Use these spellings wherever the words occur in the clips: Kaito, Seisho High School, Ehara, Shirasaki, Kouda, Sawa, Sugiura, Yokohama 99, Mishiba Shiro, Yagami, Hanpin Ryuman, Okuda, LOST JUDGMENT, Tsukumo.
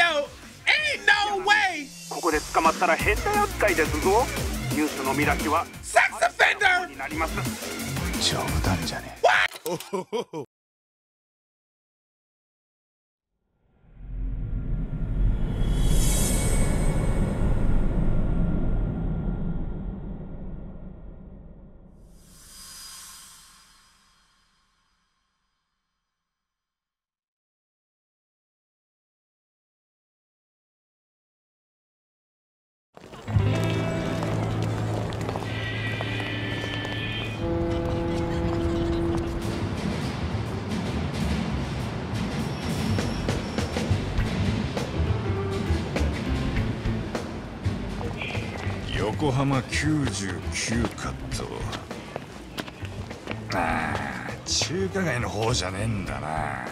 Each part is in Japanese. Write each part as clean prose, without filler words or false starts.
Ain't no way! ここで捕まったら変態扱いですぞ。ニュースの見出しはセックスオフェンダーになります。冗談じゃねえ。横浜99かと。ああ、中華街の方じゃねえんだな。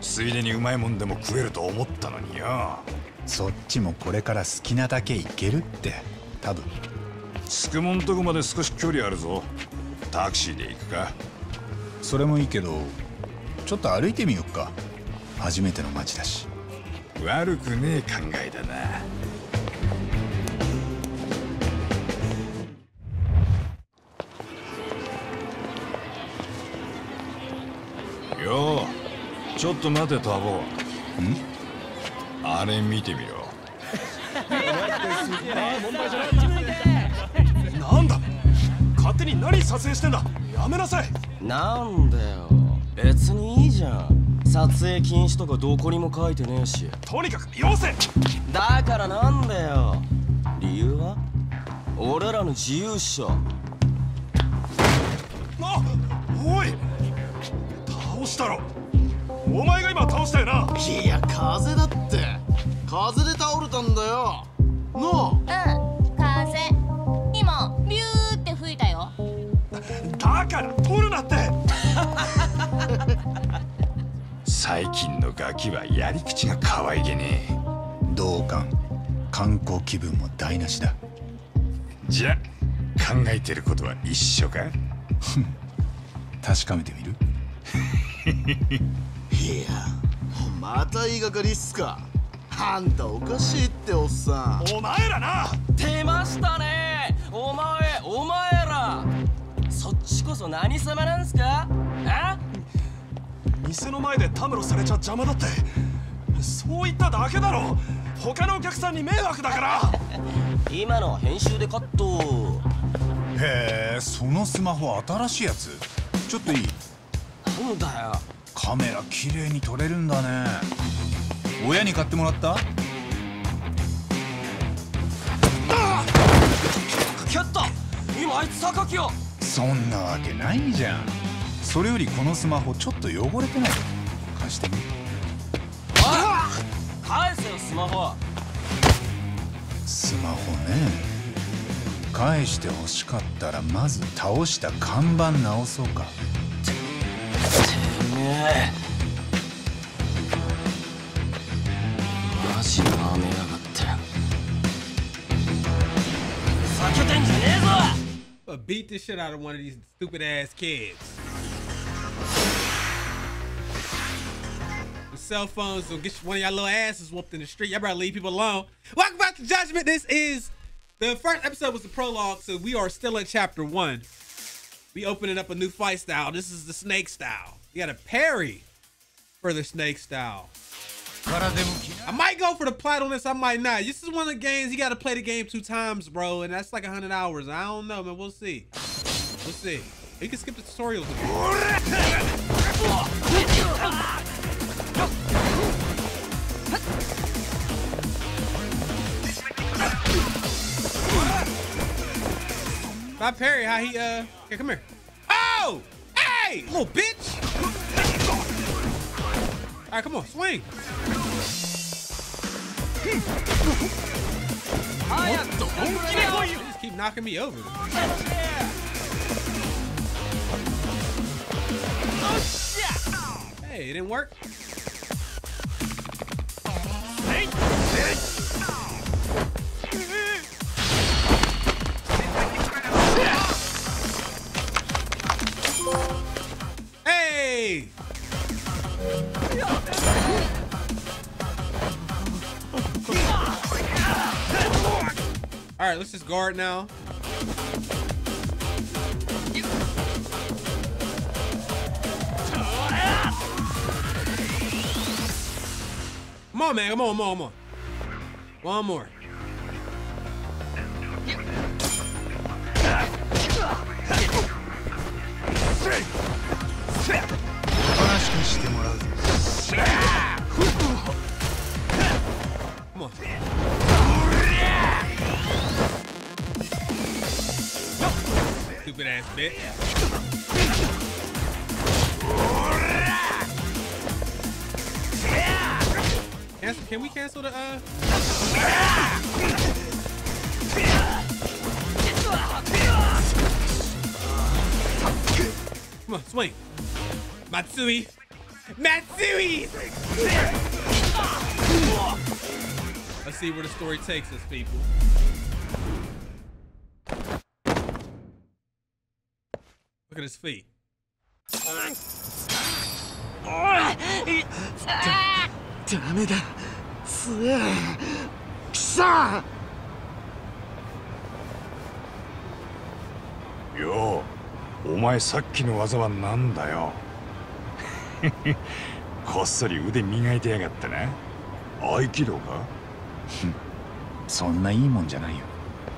ついでにうまいもんでも食えると思ったのによ。そっちもこれから好きなだけ行けるって。多分つくもんとこまで少し距離あるぞ。タクシーで行くか？それもいいけど、ちょっと歩いてみよっか。初めての街だし。悪くねえ考えだな。よう、ちょっと待てタボ。ん？あれ見てみろ。なんだ、勝手に何撮影してんだ。やめなさい。なんだよ、別にいいじゃん。撮影禁止とかどこにも書いてねえし。とにかくよせ。だからなんだよ。理由は俺らの自由っしょ。あ、おい、どうしたろ。お前が今倒したよな。いや、風だって。風で倒れたんだよな。あ、うん、風今ビューって吹いたよ。だから取るなって。最近のガキはやり口が可愛げねえ。同感、観光気分も台無しだ。じゃ考えてることは一緒か？確かめてみる？いや、また言いがかりっすか。あんたおかしいっておっさん。お前らな。出ましたね、お前ら。そっちこそ何様なんすか？え？店の前でたむろされちゃ邪魔だって。そう言っただけだろ。他のお客さんに迷惑だから。今のは編集でカット。へえ、そのスマホ新しいやつ。ちょっといい？そうだよ、カメラ綺麗に撮れるんだね。親に買ってもらった？あっ、蹴った。今あいつ榊を。そんなわけないじゃん。それよりこのスマホちょっと汚れてない？貸してみ。あっ、返せよスマホ。スマホね、返してほしかったらまず倒した看板直そうか。マジ舐めやがってよ。避けてんじゃねえぞ。Beat the shit out of one of these stupid ass kids. The cell phones will get one of y'all little asses whooped in the street. Y'all better leave people alone. Welcome back to Judgment. This is the first episode was the prologue, so we are still in chapter 1. We opening up a new fight style. This is the snake style. You gotta parry for the snake style. I might go for the plot on this, I might not. This is one of the games you gotta play the game 2 times, bro, and that's like 100 hours. I don't know, man, we'll see. We'll see. You can skip the tutorials again. I parry how he okay, come here. Oh, hey, little bitch. All right, come on, swing. What? You just keep knocking me over. Hey, it didn't work. Hey! All right, let's just guard now. Come on, man. Come on, come on, come on. One more. Come on. Stupid ass bitch. Can we cancel the Come on, swing. Matsui. Matsui! Let's see where the story takes us, people. Look at his feet. Damn it.よう、お前さっきの技はなんだよ。こっそり腕磨いてやがったな。合気道か？そんないいもんじゃないよ。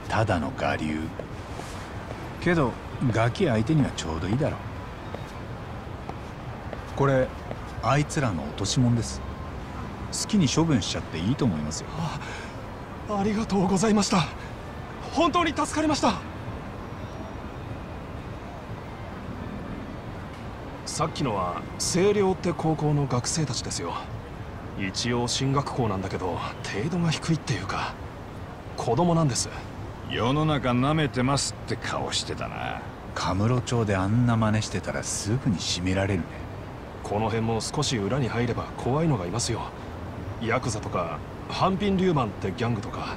ただの我流。けどガキ相手にはちょうどいいだろ。これあいつらの落とし物です。好きに処分しちゃっていいと思いますよ。 ありがとうございました。本当に助かりました。さっきのは星稜って高校の学生たちですよ。一応進学校なんだけど程度が低いっていうか子供なんです。世の中舐めてますって顔してたな。カムロ町であんな真似してたらすぐに締められるね。この辺も少し裏に入れば怖いのがいますよ。ヤクザとかハンピン・リューマンってギャングとか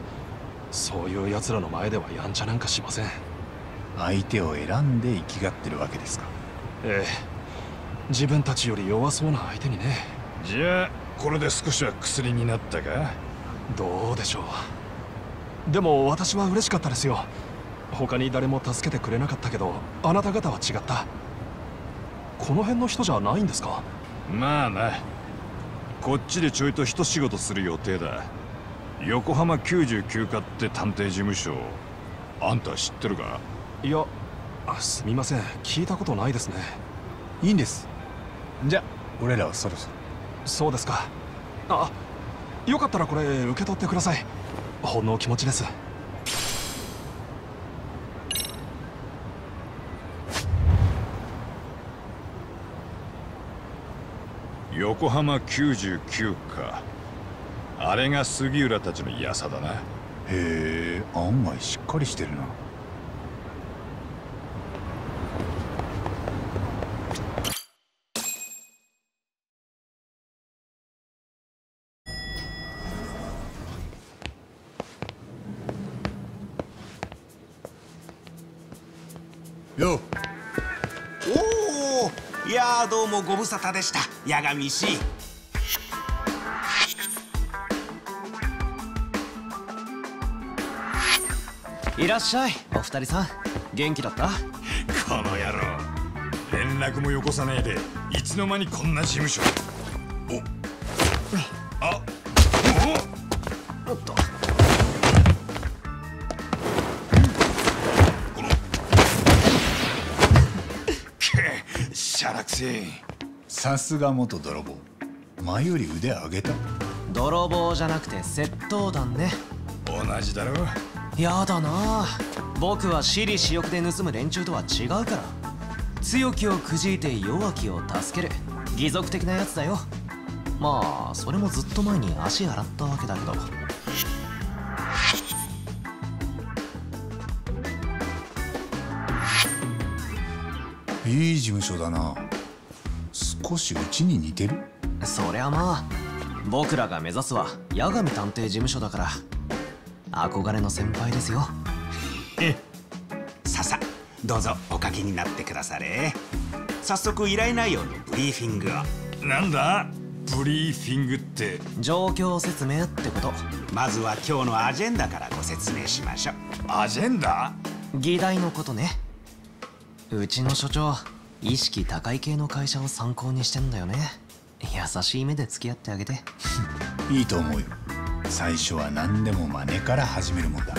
そういうやつらの前ではやんちゃなんかしません。相手を選んで生きがってるわけですか？ええ、自分たちより弱そうな相手にね。じゃあこれで少しは薬になったか？どうでしょう。でも私は嬉しかったですよ。他に誰も助けてくれなかったけどあなた方は違った。この辺の人じゃないんですか？まあな、こっちでちょいと一仕事する予定だ。横浜99課って探偵事務所、あんた知ってるか？いや、すみません、聞いたことないですね。いいんです。じゃ俺らはそろそろ。そうですか。よかったらこれ受け取ってください。ほんの気持ちです。横浜99か。あれが杉浦たちのヤサだな。へえ、案外しっかりしてるな。よおお、いやーどうもご無沙汰でした。八神石。いらっしゃい、お二人さん。元気だった？この野郎、連絡もよこさねえでいつの間にこんな事務所。おっ、あおっと、このくっしゃらくせえ。さすが元泥棒。前より腕上げた。泥棒じゃなくて窃盗団ね。同じだろ。やだな、僕は私利私欲で盗む連中とは違うから。強気をくじいて弱気を助ける義賊的なやつだよ。まあそれもずっと前に足洗ったわけだけど。いい事務所だな。少しうちに似てる。そりゃまあ僕らが目指すは八神探偵事務所だから、憧れの先輩ですよ。ささ、どうぞおかけになってくだされ。早速依頼内容のブリーフィングを。なんだブリーフィングって状況説明ってこと。まずは今日のアジェンダからご説明しましょう。アジェンダ？議題のことね。うちの所長、意識高い系の会社を参考にしてんだよね。優しい目で付き合ってあげて。いいと思うよ。最初は何でも真似から始めるもんだ。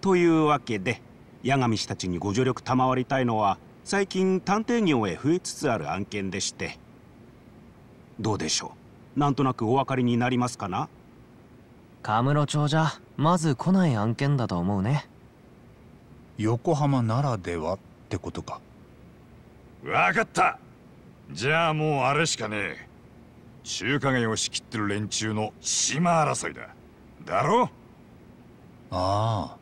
というわけで、八神氏たちにご助力賜りたいのは、最近探偵業へ増えつつある案件でして。どうでしょう、なんとなくお分かりになりますかな。神室町じゃまず来ない案件だと思うね。横浜ならではってことか。分かった。じゃあもうあれしかねえ。中華街を仕切ってる連中の島争いだ。だろ？ああ、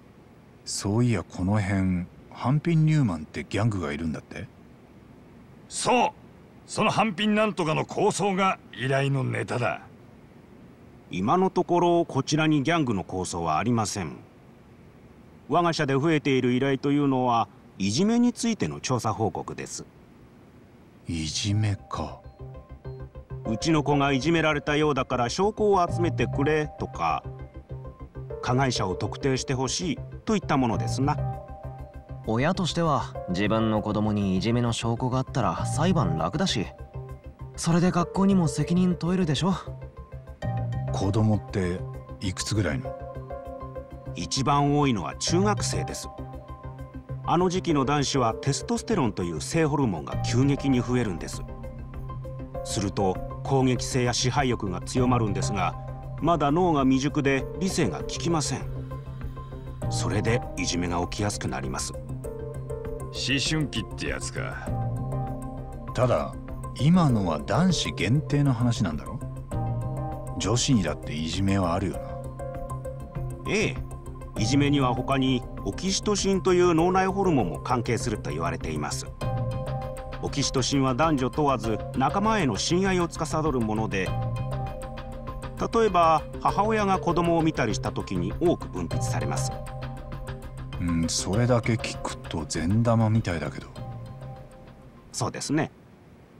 そういやこの辺、ハンピン・ニューマンってギャングがいるんだって。そう、そのハンピンなんとかの構想が依頼のネタだ。今のところこちらにギャングの構想はありません。我が社で増えている依頼というのは、いじめについての調査報告です。いじめか。うちの子がいじめられたようだから証拠を集めてくれとか、加害者を特定してほしいといったものですな。親としては自分の子供にいじめの証拠があったら裁判楽だし、それで学校にも責任問えるでしょ。子供っていくつぐらいの？一番多いのは中学生です。あの時期の男子はテストステロンという性ホルモンが急激に増えるんです。すると攻撃性や支配欲が強まるんですが、まだ脳が未熟で理性が利きません。それでいじめが起きやすくなります。思春期ってやつか。ただ今のは男子限定の話なんだろ。女子にだっていじめはあるよな。ええ、いじめには他にオキシトシンという脳内ホルモンも関係すると言われています。オキシトシンは男女問わず仲間への信愛を司るもので、例えば母親が子供を見たりした時に多く分泌されます。うん、それだけ聞くと善玉みたいだけど。そうですね。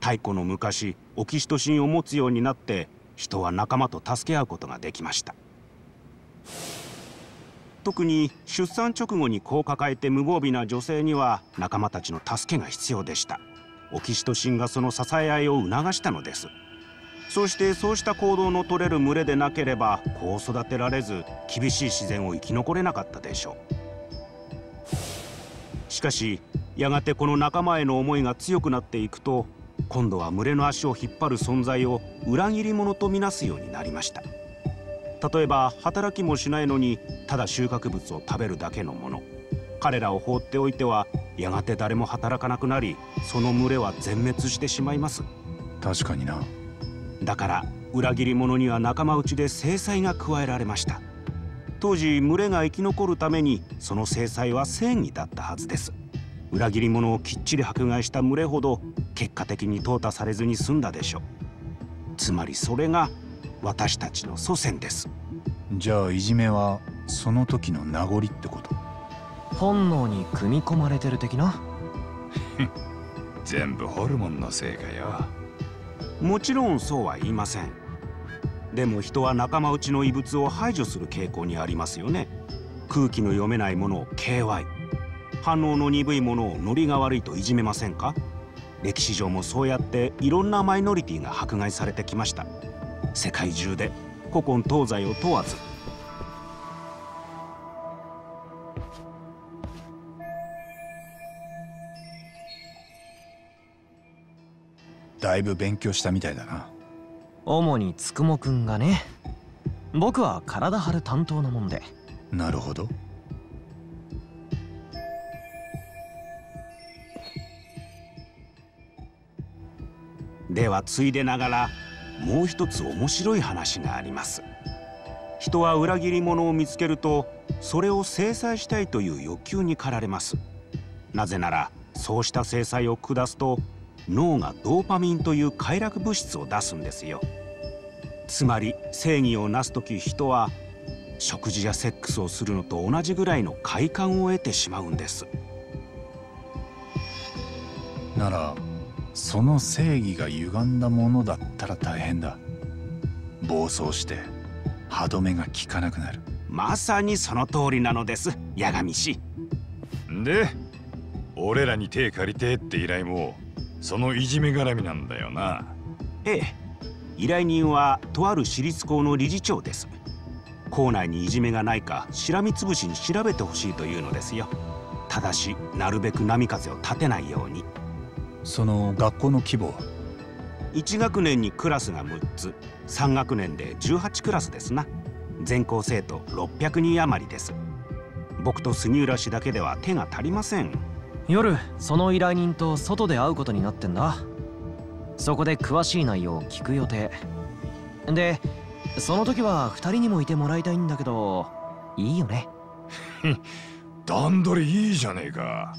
太古の昔、オキシトシンを持つようになって人は仲間と助け合うことができました。特に出産直後に子を抱えて無防備な女性には仲間たちの助けが必要でした。オキシトシンがその支え合いを促したのです。そしてそうした行動の取れる群れでなければ子を育てられず、厳しい自然を生き残れなかったでしょう。しかしやがてこの仲間への思いが強くなっていくと、今度は群れの足を引っ張る存在を裏切り者とみなすようになりました。例えば働きもしないのにただ収穫物を食べるだけのもの、彼らを放っておいてはやがて誰も働かなくなり、その群れは全滅してしまいます。確かにな。だから裏切り者には仲間内で制裁が加えられました。当時群れが生き残るためにその制裁は正義だったはずです。裏切り者をきっちり迫害した群れほど結果的に淘汰されずに済んだでしょう。つまりそれが私たちの祖先です。じゃあいじめはその時の名残ってこと。本能に組み込まれてる的な。全部ホルモンのせいかよ。もちろんそうは言いません。でも人は仲間内の異物を排除する傾向にありますよね。空気の読めないものを KY、 反応の鈍いものをノリが悪いといじめませんか。歴史上もそうやっていろんなマイノリティが迫害されてきました。世界中で古今東西を問わず。だいぶ勉強したみたいだな。主につくもくんがね。僕は体張る担当なもんで。なるほど。ではついでながらもう一つ面白い話があります。人は裏切り者を見つけるとそれを制裁したいという欲求に駆られます。なぜならそうした制裁を下すと脳がドーパミンという快楽物質を出すんですよ。つまり正義をなす時、人は食事やセックスをするのと同じぐらいの快感を得てしまうんです。ならその正義が歪んだものだったら大変だ。暴走して歯止めが効かなくなる。まさにその通りなのです、八神氏。で俺らに手借りてって依頼もそのいじめ絡みなんだよな。ええ、依頼人はとある私立校の理事長です。校内にいじめがないかしらみつぶしに調べてほしいというのですよ。ただしなるべく波風を立てないように。その学校の規模は1学年にクラスが6つ、3学年で18クラスですな。全校生徒600人余りです。僕と杉浦氏だけでは手が足りません。夜その依頼人と外で会うことになってんだ。そこで詳しい内容を聞く予定で、その時は2人にもいてもらいたいんだけどいいよね？段取りいいじゃねえか。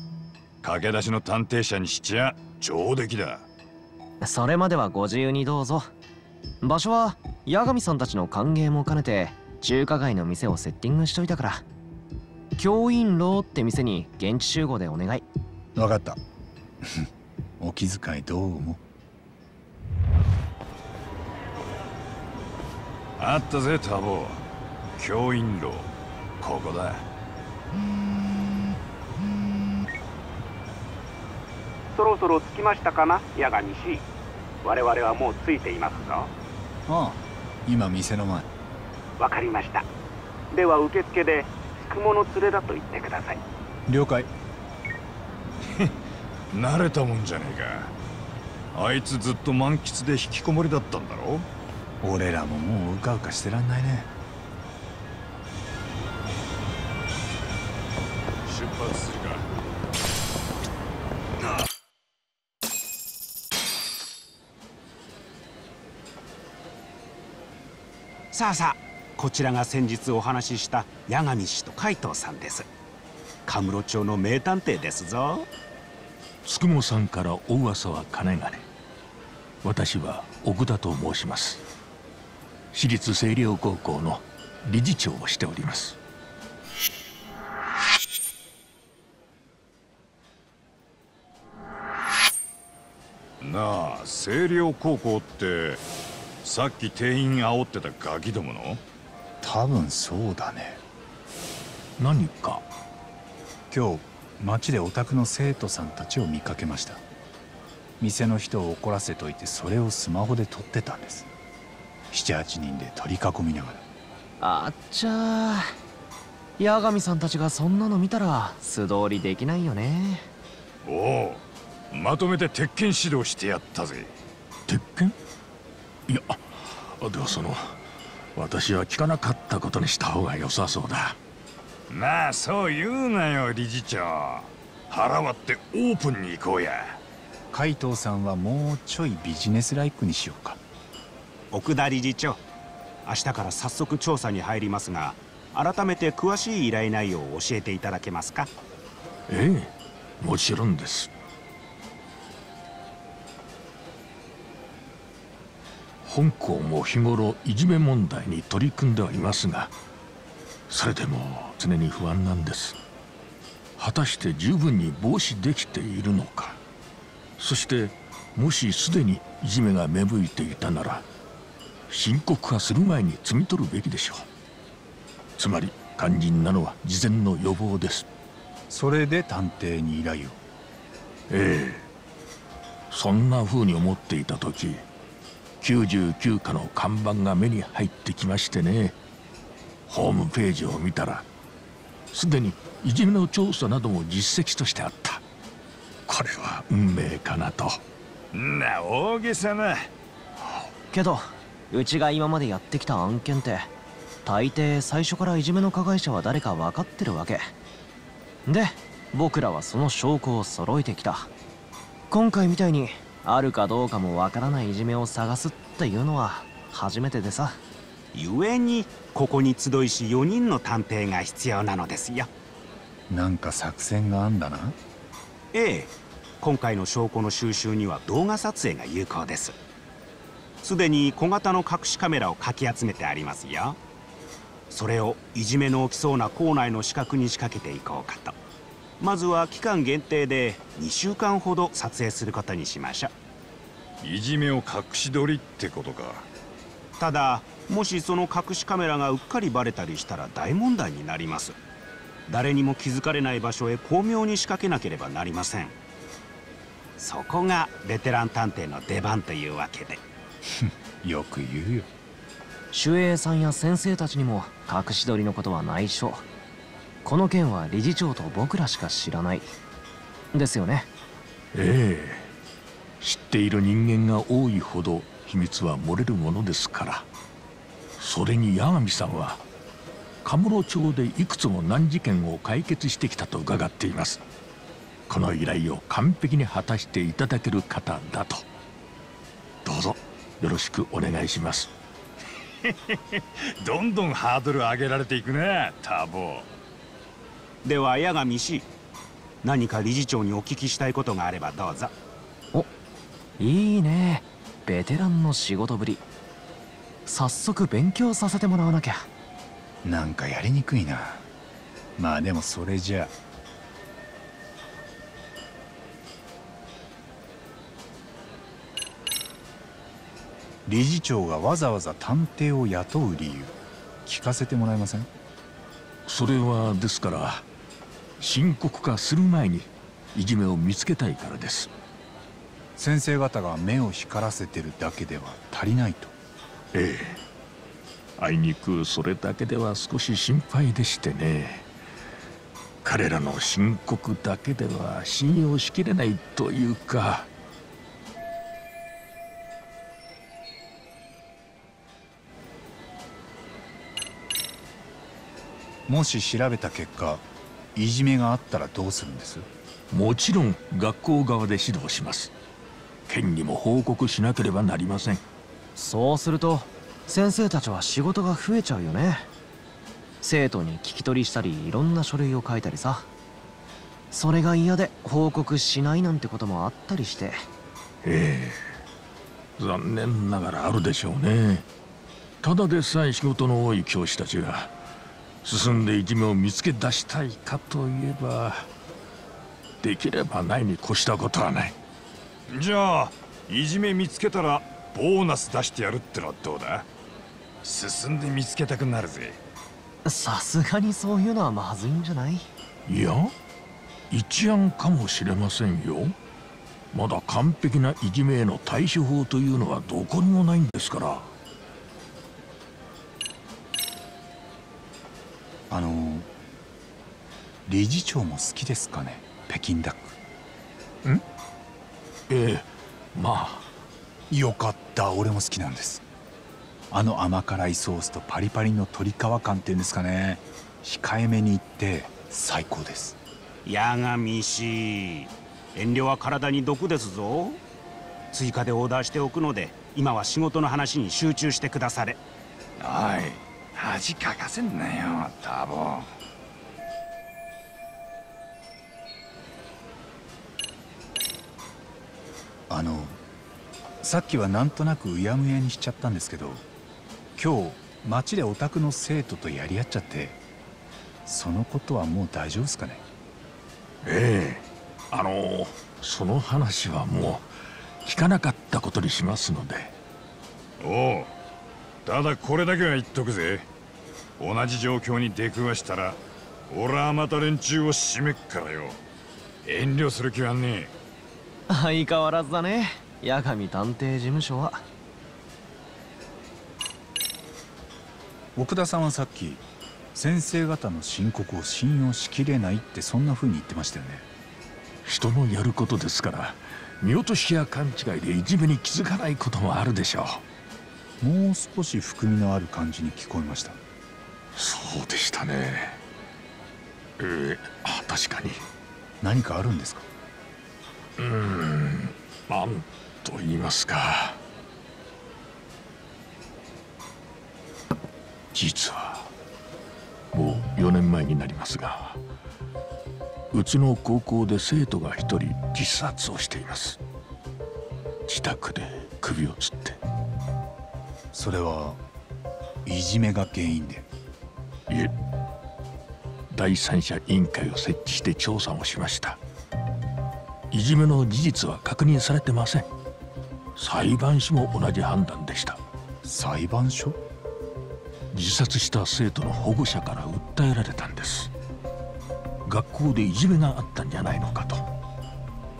駆け出しの探偵社にしちゃ上出来だ。それまではご自由にどうぞ。場所は八神さんたちの歓迎も兼ねて中華街の店をセッティングしといたから、教員楼って店に現地集合でお願い。分かった。お気遣いどうも。あったぜ多忙。教員楼ここだ。そろそろ着きましたかな八神氏。我々はもう着いていますぞ。ああ今店の前。わかりました。では受付でつくもの連れだと言ってください。了解。慣れたもんじゃねえか。あいつずっと満喫で引きこもりだったんだろ。俺らももううかうかしてらんないね。出発するか。さあさあ、こちらが先日お話しした八神氏と海藤さんです。神室町の名探偵ですぞ。つくもさんからお噂はかねがね。私は奥田と申します。私立星稜高校の理事長をしております。なあ星稜高校ってさっき定員煽ってたガキどもの？多分そうだね。何か今日街でお宅の生徒さんたちを見かけました。店の人を怒らせといてそれをスマホで撮ってたんです。7、8人で取り囲みながら。あっちゃー、八神さんたちがそんなの見たら素通りできないよね。おお、まとめて鉄拳指導してやったぜ。鉄拳？いや、ではその私は聞かなかったことにした方が良さそうだ。まあそう言うなよ理事長。腹割ってオープンに行こうや。海藤さんはもうちょいビジネスライクにしようか。奥田理事長、明日から早速調査に入りますが、改めて詳しい依頼内容を教えていただけますか？ええ、もちろんです。本校も日頃いじめ問題に取り組んではいますが、それでも常に不安なんです。果たして十分に防止できているのか、そしてもしすでにいじめが芽吹いていたなら深刻化する前に摘み取るべきでしょう。つまり肝心なのは事前の予防です。それで探偵に依頼を？ええ、そんな風に思っていた時99課の看板が目に入ってきましてね。ホームページを見たらすでにいじめの調査なども実績としてあった。これは運命かなと。な、大げさな。けどうちが今までやってきた案件って大抵最初からいじめの加害者は誰か分かってるわけで、僕らはその証拠を揃えてきた。今回みたいにあるかどうかもわからないいじめを探すっていうのは初めてでさ。故にここに集いし4人の探偵が必要なのですよ。なんか作戦があんだな。ええ、今回の証拠の収集には動画撮影が有効です。すでに小型の隠しカメラをかき集めてありますよ。それをいじめの起きそうな校内の死角に仕掛けていこうかと。まずは期間限定で2週間ほど撮影することにしましょう。いじめを隠し撮りってことか。ただもしその隠しカメラがうっかりバレたりしたら大問題になります。誰にも気づかれない場所へ巧妙に仕掛けなければなりません。そこがベテラン探偵の出番というわけでよく言うよ。守衛さんや先生たちにも隠し撮りのことは内緒。この件は理事長と僕らしか知らないですよね。ええ、知っている人間が多いほど秘密は漏れるものですから。それに八神さんはカムロ町でいくつも難事件を解決してきたと伺っています。この依頼を完璧に果たしていただける方だと。どうぞよろしくお願いしますどんどんハードル上げられていくね、多忙。では八神氏、何か理事長にお聞きしたいことがあればどうぞ。お、いいね、ベテランの仕事ぶり。早速勉強させてもらわなきゃ。なんかやりにくいな。まあでもそれじゃあ。理事長がわざわざ探偵を雇う理由、聞かせてもらえません？それはですから、深刻化する前にいじめを見つけたいからです。先生方が目を光らせてるだけでは足りないと。ええ、あいにくそれだけでは少し心配でしてね。彼らの申告だけでは信用しきれないというか。もし調べた結果、いじめがあったらどうするんです？もちろん学校側で指導します。県にも報告しなければなりません。そうすると先生たちは仕事が増えちゃうよね。生徒に聞き取りしたり、いろんな書類を書いたりさ。それが嫌で報告しないなんてこともあったりして。ええ、残念ながらあるでしょうね。ただでさえ仕事の多い教師たちが進んでいじめを見つけ出したいかといえば、できればないに越したことはない。じゃあいじめ見つけたらボーナス出してやるってのはどうだ？進んで見つけたくなるぜ。さすがにそういうのはまずいんじゃない？いや、一案かもしれませんよ。まだ完璧ないじめへの対処法というのはどこにもないんですから。理事長も好きですかね、北京ダック。ん？ええ、まあ。よかった、俺も好きなんです。あの甘辛いソースとパリパリの鶏皮感っていうんですかね、控えめに言って最高です。八神氏、遠慮は体に毒ですぞ。追加でオーダーしておくので、今は仕事の話に集中してくだされ。おい、恥かかせんなよ、多忙。さっきはなんとなくうやむやにしちゃったんですけど、今日町でお宅の生徒とやり合っちゃって、そのことはもう大丈夫ですかね？ええ、その話はもう聞かなかったことにしますので。おう、ただこれだけは言っとくぜ。同じ状況に出くわしたら俺はまた連中を締めっからよ。遠慮する気はねえ。相変わらずだね、八神探偵事務所は。奥田さんはさっき先生方の申告を信用しきれないって、そんな風に言ってましたよね。人のやることですから、見落としや勘違いでいじめに気づかないこともあるでしょう。もう少し含みのある感じに聞こえました。そうでしたね。確かに。何かあるんですか？なんと言いますか、実はもう4年前になりますが、うちの高校で生徒が一人自殺をしています。自宅で首を吊って。それはいじめが原因で？いえ、第三者委員会を設置して調査をしました。いじめの事実は確認されてません。裁判所も同じ判断でした。裁判所？自殺した生徒の保護者から訴えられたんです。学校でいじめがあったんじゃないのかと。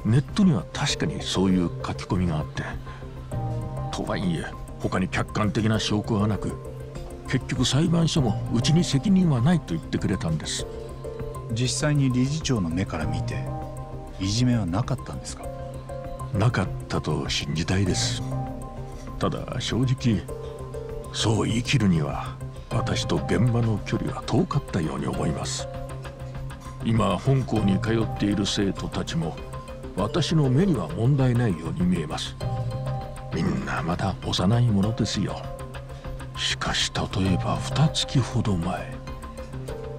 ネットには確かにそういう書き込みがあって、とはいえ他に客観的な証拠はなく、結局裁判所もうちに責任はないと言ってくれたんです。実際に理事長の目から見ていじめはなかったんですか？なかったと信じたいです。ただ正直そう言い切るには私と現場の距離は遠かったように思います。今本校に通っている生徒たちも私の目には問題ないように見えます。みんなまだ幼いものですよ。しかし例えば2月ほど前、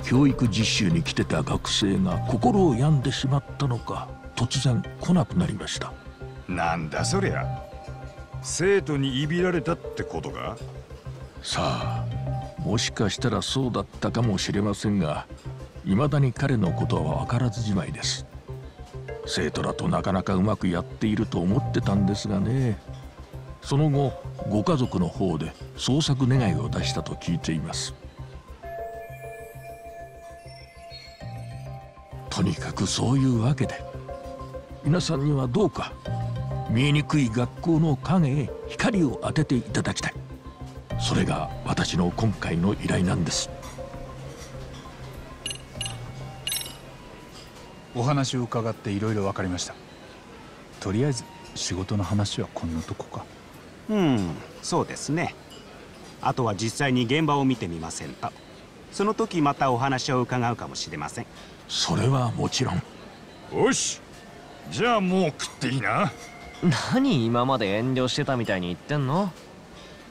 教育実習に来てた学生が心を病んでしまったのか突然来なくなりました。なんだそりゃ、生徒にいびられたってことか？さあ、もしかしたらそうだったかもしれませんが、未だに彼のことは分からずじまいです。生徒らとなかなかうまくやっていると思ってたんですがね。その後ご家族の方で捜索願いを出したと聞いています。とにかくそういうわけで、皆さんにはどうか見えにくい学校の影へ光を当てていただきたい。それが私の今回の依頼なんです。お話を伺っていろいろ分かりました。とりあえず仕事の話はこんなとこか。そうですね。あとは実際に現場を見てみませんと、その時またお話を伺うかもしれません。それはもちろん。よし、じゃあもう食っていいな。何今まで遠慮してたみたいに言ってんの？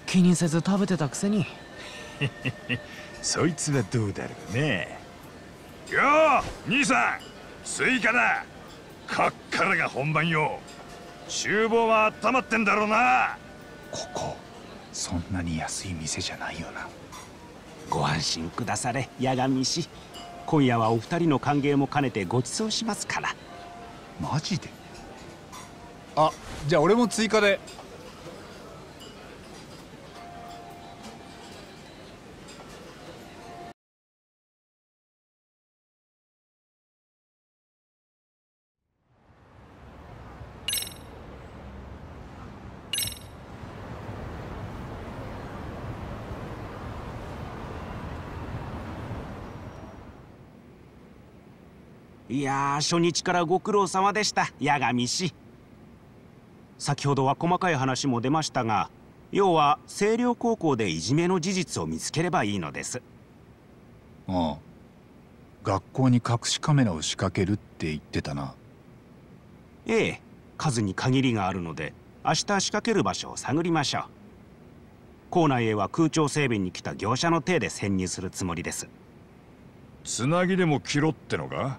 気にせず食べてたくせに。そいつはどうだろうね。よー兄さん、スイカだ。こっからが本番よ。厨房は温まってんだろうな。ここそんなに安い店じゃないよな。ご安心くだされ、八神氏。今夜はお二人の歓迎も兼ねてご馳走しますから。マジで？あ、じゃあ俺も追加で。いやー、初日からご苦労様でした、八神氏。先ほどは細かい話も出ましたが、要は星稜高校でいじめの事実を見つければいいのです。ああ、学校に隠しカメラを仕掛けるって言ってたな。ええ、数に限りがあるので明日仕掛ける場所を探りましょう。校内へは空調整備に来た業者の手で潜入するつもりです。つなぎでも切ろってのか？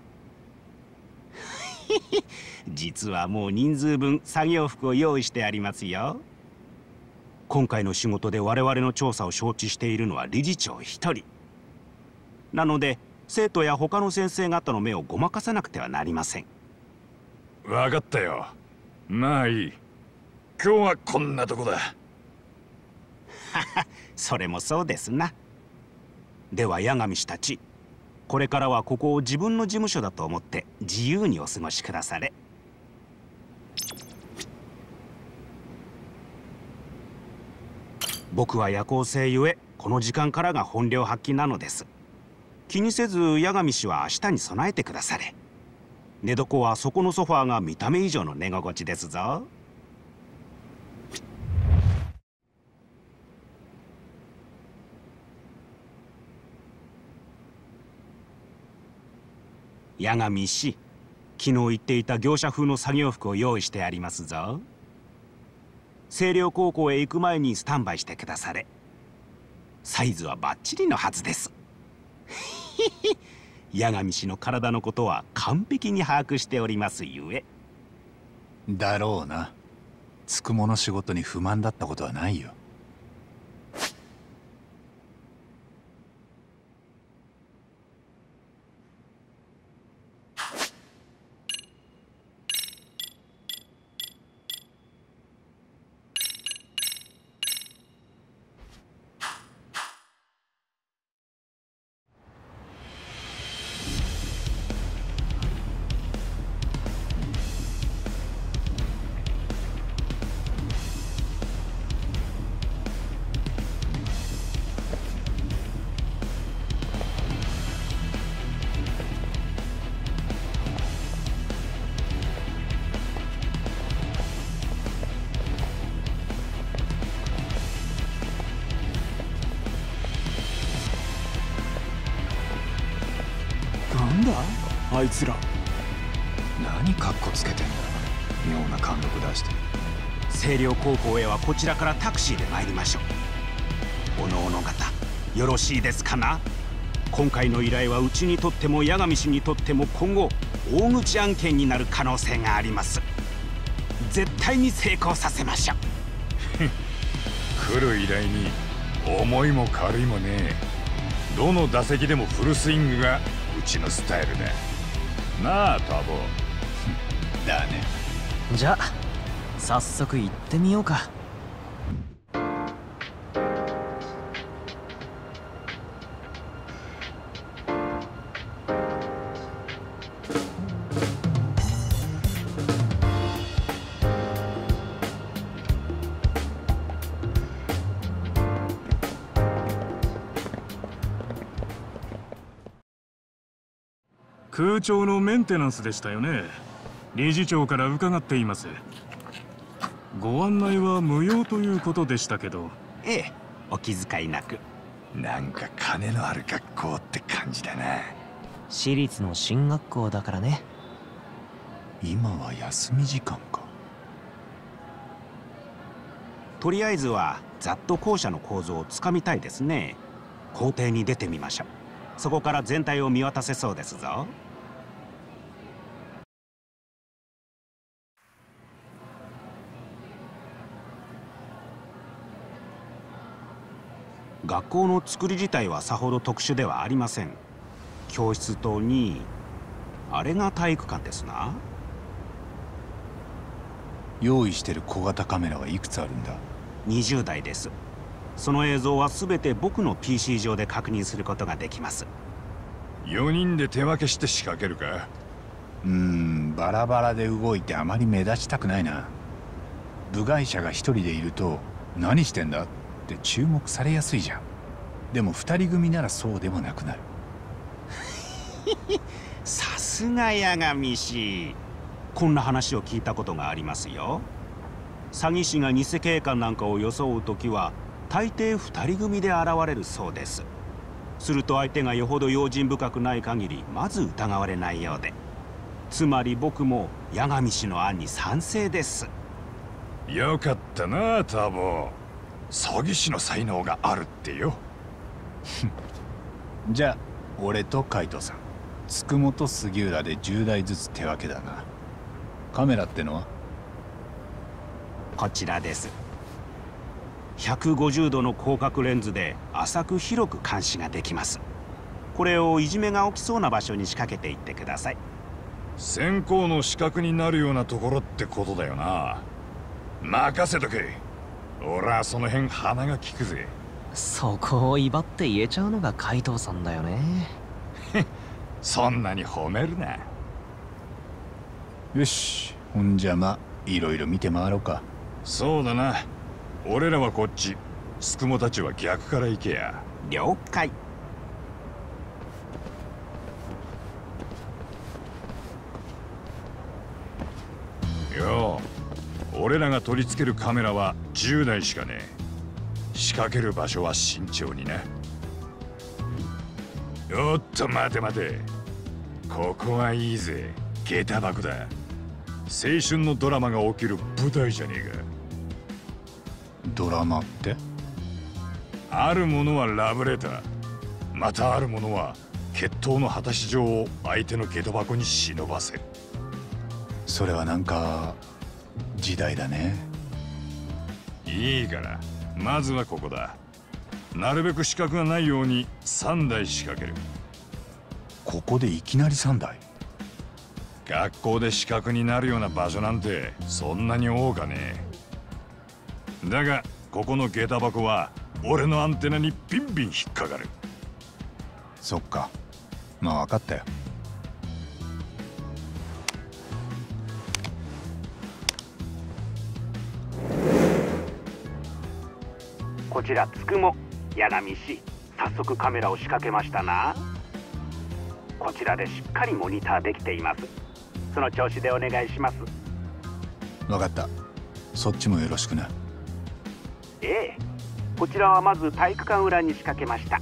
実はもう人数分作業服を用意してありますよ。今回の仕事で我々の調査を承知しているのは理事長一人なので、生徒や他の先生方の目をごまかさなくてはなりません。分かったよ。まあいい、今日はこんなとこだ。それもそうですな。では八神氏たち、これからはここを自分の事務所だと思って自由にお過ごしくだされ。僕は夜行性ゆえ、この時間からが本領発揮なのです。気にせず八神氏は明日に備えてくだされ。寝床はそこのソファーが見た目以上の寝心地ですぞ。八神氏、昨日言っていた業者風の作業服を用意してありますぞ。星稜高校へ行く前にスタンバイしてくだされ。サイズはバッチリのはずです。八神氏の体のことは完璧に把握しておりますゆえ。だろうな。つくもの仕事に不満だったことはないよ。あいつら。何カッコつけてんだ、妙な貫禄出して。星稜高校へはこちらからタクシーで参りましょう。おのおの方よろしいですかな。今回の依頼はうちにとっても八神氏にとっても今後大口案件になる可能性があります。絶対に成功させましょう。来る依頼に重いも軽いもねえ。どの打席でもフルスイングがうちのスタイルだなあ、タボ。だね。じゃあ早速行ってみようか。空調のメンテナンスでしたよね。理事長から伺っています。ご案内は無用ということでしたけど。ええ、お気遣いなく。なんか金のある学校って感じだな。私立の進学校だからね。今は休み時間か。とりあえずはざっと校舎の構造をつかみたいですね。校庭に出てみましょう。そこから全体を見渡せそうですぞ。学校の作り自体はさほど特殊ではありません。教室棟にあれが体育館ですな。用意してる小型カメラはいくつあるんだ。20台です。その映像は全て僕の PC 上で確認することができます。4人で手分けして仕掛けるか。バラバラで動いてあまり目立ちたくないな。部外者が1人でいると何してんだって注目されやすいじゃん。でも2人組ならそうでもなくなる。さすが八神氏。こんな話を聞いたことがありますよ。詐欺師が偽警官なんかを装うときは大抵2人組で現れるそうです。すると相手がよほど用心深くない限りまず疑われないようで。つまり僕も八神氏の案に賛成です。よかったなタボ、詐欺師の才能があるってよ。じゃあ俺と海斗さん、つくもと杉浦で10台ずつ手分けだな。カメラってのはこちらです。150度の広角レンズで浅く広く監視ができます。これをいじめが起きそうな場所に仕掛けていってください。先行の死角になるようなところってことだよな。任せとけ、俺はその辺鼻が利くぜ。そこを威張って言えちゃうのが海藤さんだよね。そんなに褒めるな。よし、ほんじゃまいろいろ見て回ろうか。そうだな、俺らはこっち、スクモたちは逆から行けや。了解。よう、俺らが取り付けるカメラは10台しかねえ。仕掛ける場所は慎重にな。おっと待て待て、ここはいいぜ、下駄箱だ。青春のドラマが起きる舞台じゃねえか。ドラマってあるものはラブレター、またあるものは決闘の果たし状を相手の下駄箱に忍ばせる。それはなんか時代だね。いいからまずはここだ。なるべく死角がないように3台仕掛ける。ここでいきなり3台。学校で死角になるような場所なんてそんなに多かねえ。だがここの下駄箱は俺のアンテナにビンビン引っかかる。そっか、まあ分かったよ。こちらつくも、八神氏、早速カメラを仕掛けましたな。こちらでしっかりモニターできています。その調子でお願いします。分かった、そっちもよろしくな。ええ、こちらはまず体育館裏に仕掛けました。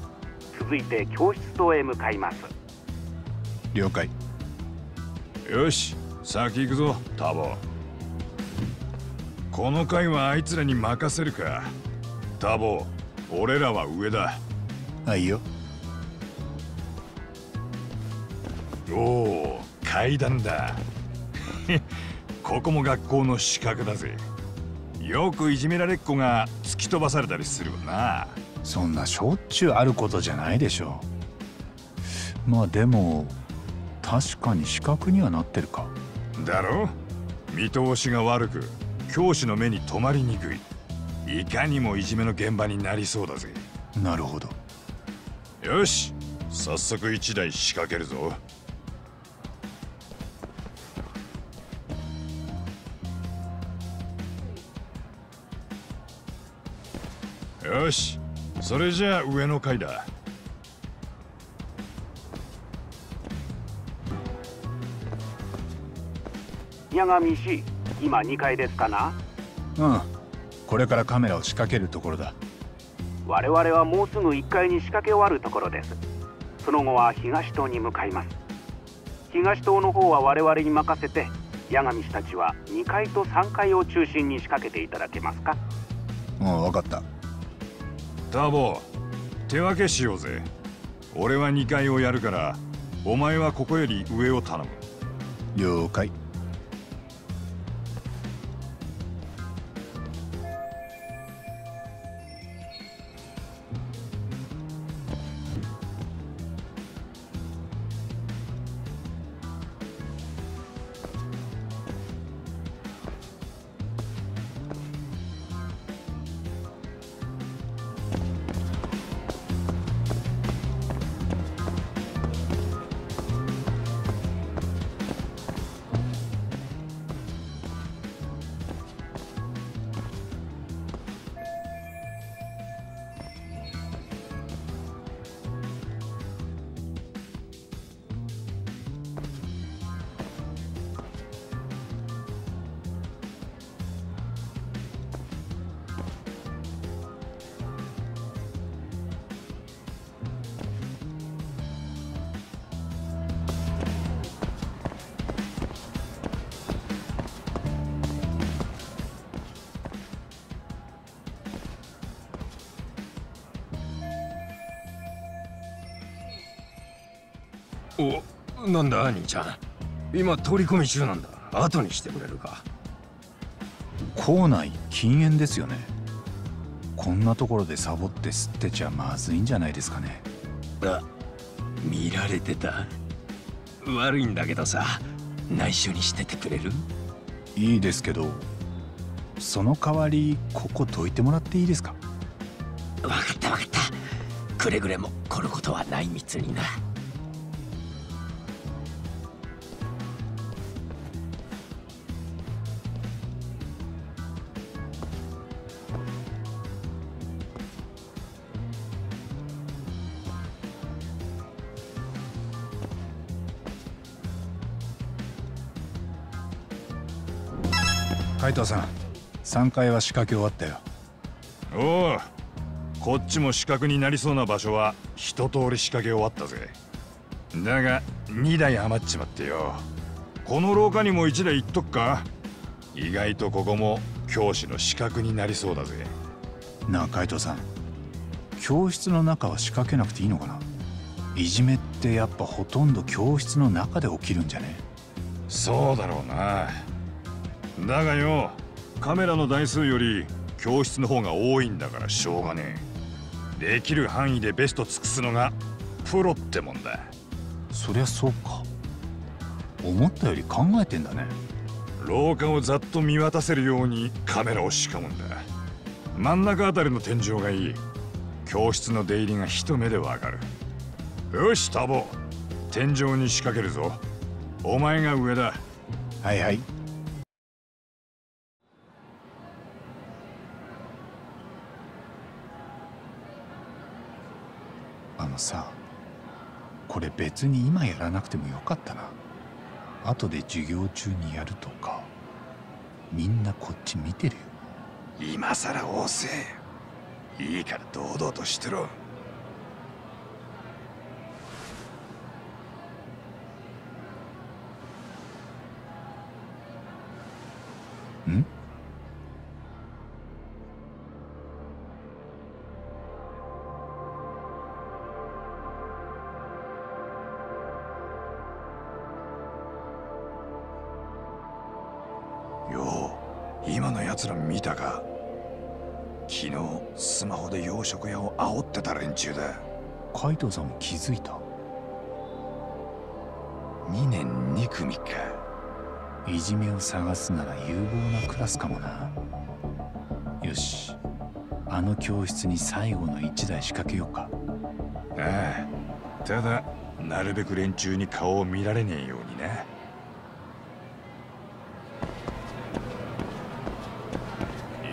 続いて教室棟へ向かいます。了解。よし、先行くぞ、ターボ。この回はあいつらに任せるか。ターボ、俺らは上だ。あ、いいよ。おお、階段だ。ここも学校の資格だぜ。よくいじめられっ子が突き飛ばされたりするわな。そんなしょっちゅうあることじゃないでしょう。まあでも確かに資格にはなってるか。だろ？見通しが悪く教師の目に留まりにくい。いかにもいじめの現場になりそうだぜ。なるほど。よし、早速一台仕掛けるぞ。よし、それじゃあ上の階だ。矢上氏、今2階ですかな。うん、これからカメラを仕掛けるところだ。我々はもうすぐ1階に仕掛け終わるところです。その後は東棟に向かいます。東棟の方は我々に任せて、矢上氏たちは2階と3階を中心に仕掛けていただけますか。うん、分かった。ターボ、手分けしようぜ。俺は2階をやるから、お前はここより上を頼む。了解。お、なんだ兄ちゃん、今取り込み中なんだ。後にしてくれるか。校内禁煙ですよね。こんなところでサボって吸ってちゃまずいんじゃないですかね。あ、見られてた。悪いんだけどさ、内緒にしててくれる？いいですけど、その代わりここどいてもらっていいですか？わかったわかった。くれぐれもこのことは内密にな。海藤さん、3階は仕掛け終わったよ。おお、こっちも死角になりそうな場所は一通り仕掛け終わったぜ。だが2台余っちまってよ。この廊下にも1台いっとくか。意外とここも教師の死角になりそうだぜ。なあ海藤さん、教室の中は仕掛けなくていいのかな。いじめってやっぱほとんど教室の中で起きるんじゃね。そうだろうな。だがよ、カメラの台数より教室の方が多いんだからしょうがねえ。できる範囲でベスト尽くすのがプロってもんだ。そりゃそうか。思ったより考えてんだね。廊下をざっと見渡せるようにカメラを仕掛むんだ。真ん中あたりの天井がいい。教室の出入りが一目でわかる。よしタボ、天井に仕掛けるぞ。お前が上だ。はいはい。さあ、これ別に今やらなくてもよかったな。後で授業中にやるとか。みんなこっち見てるよ。今さらおせえ。いいから堂々としてろ。ん？よう、今のやつら見たか？昨日スマホで洋食屋を煽ってた連中だ。海藤さんも気づいた。2年2組か。いじめを探すなら有望なクラスかもな。よし、あの教室に最後の1台仕掛けようか。ああ、ただなるべく連中に顔を見られねえようにな。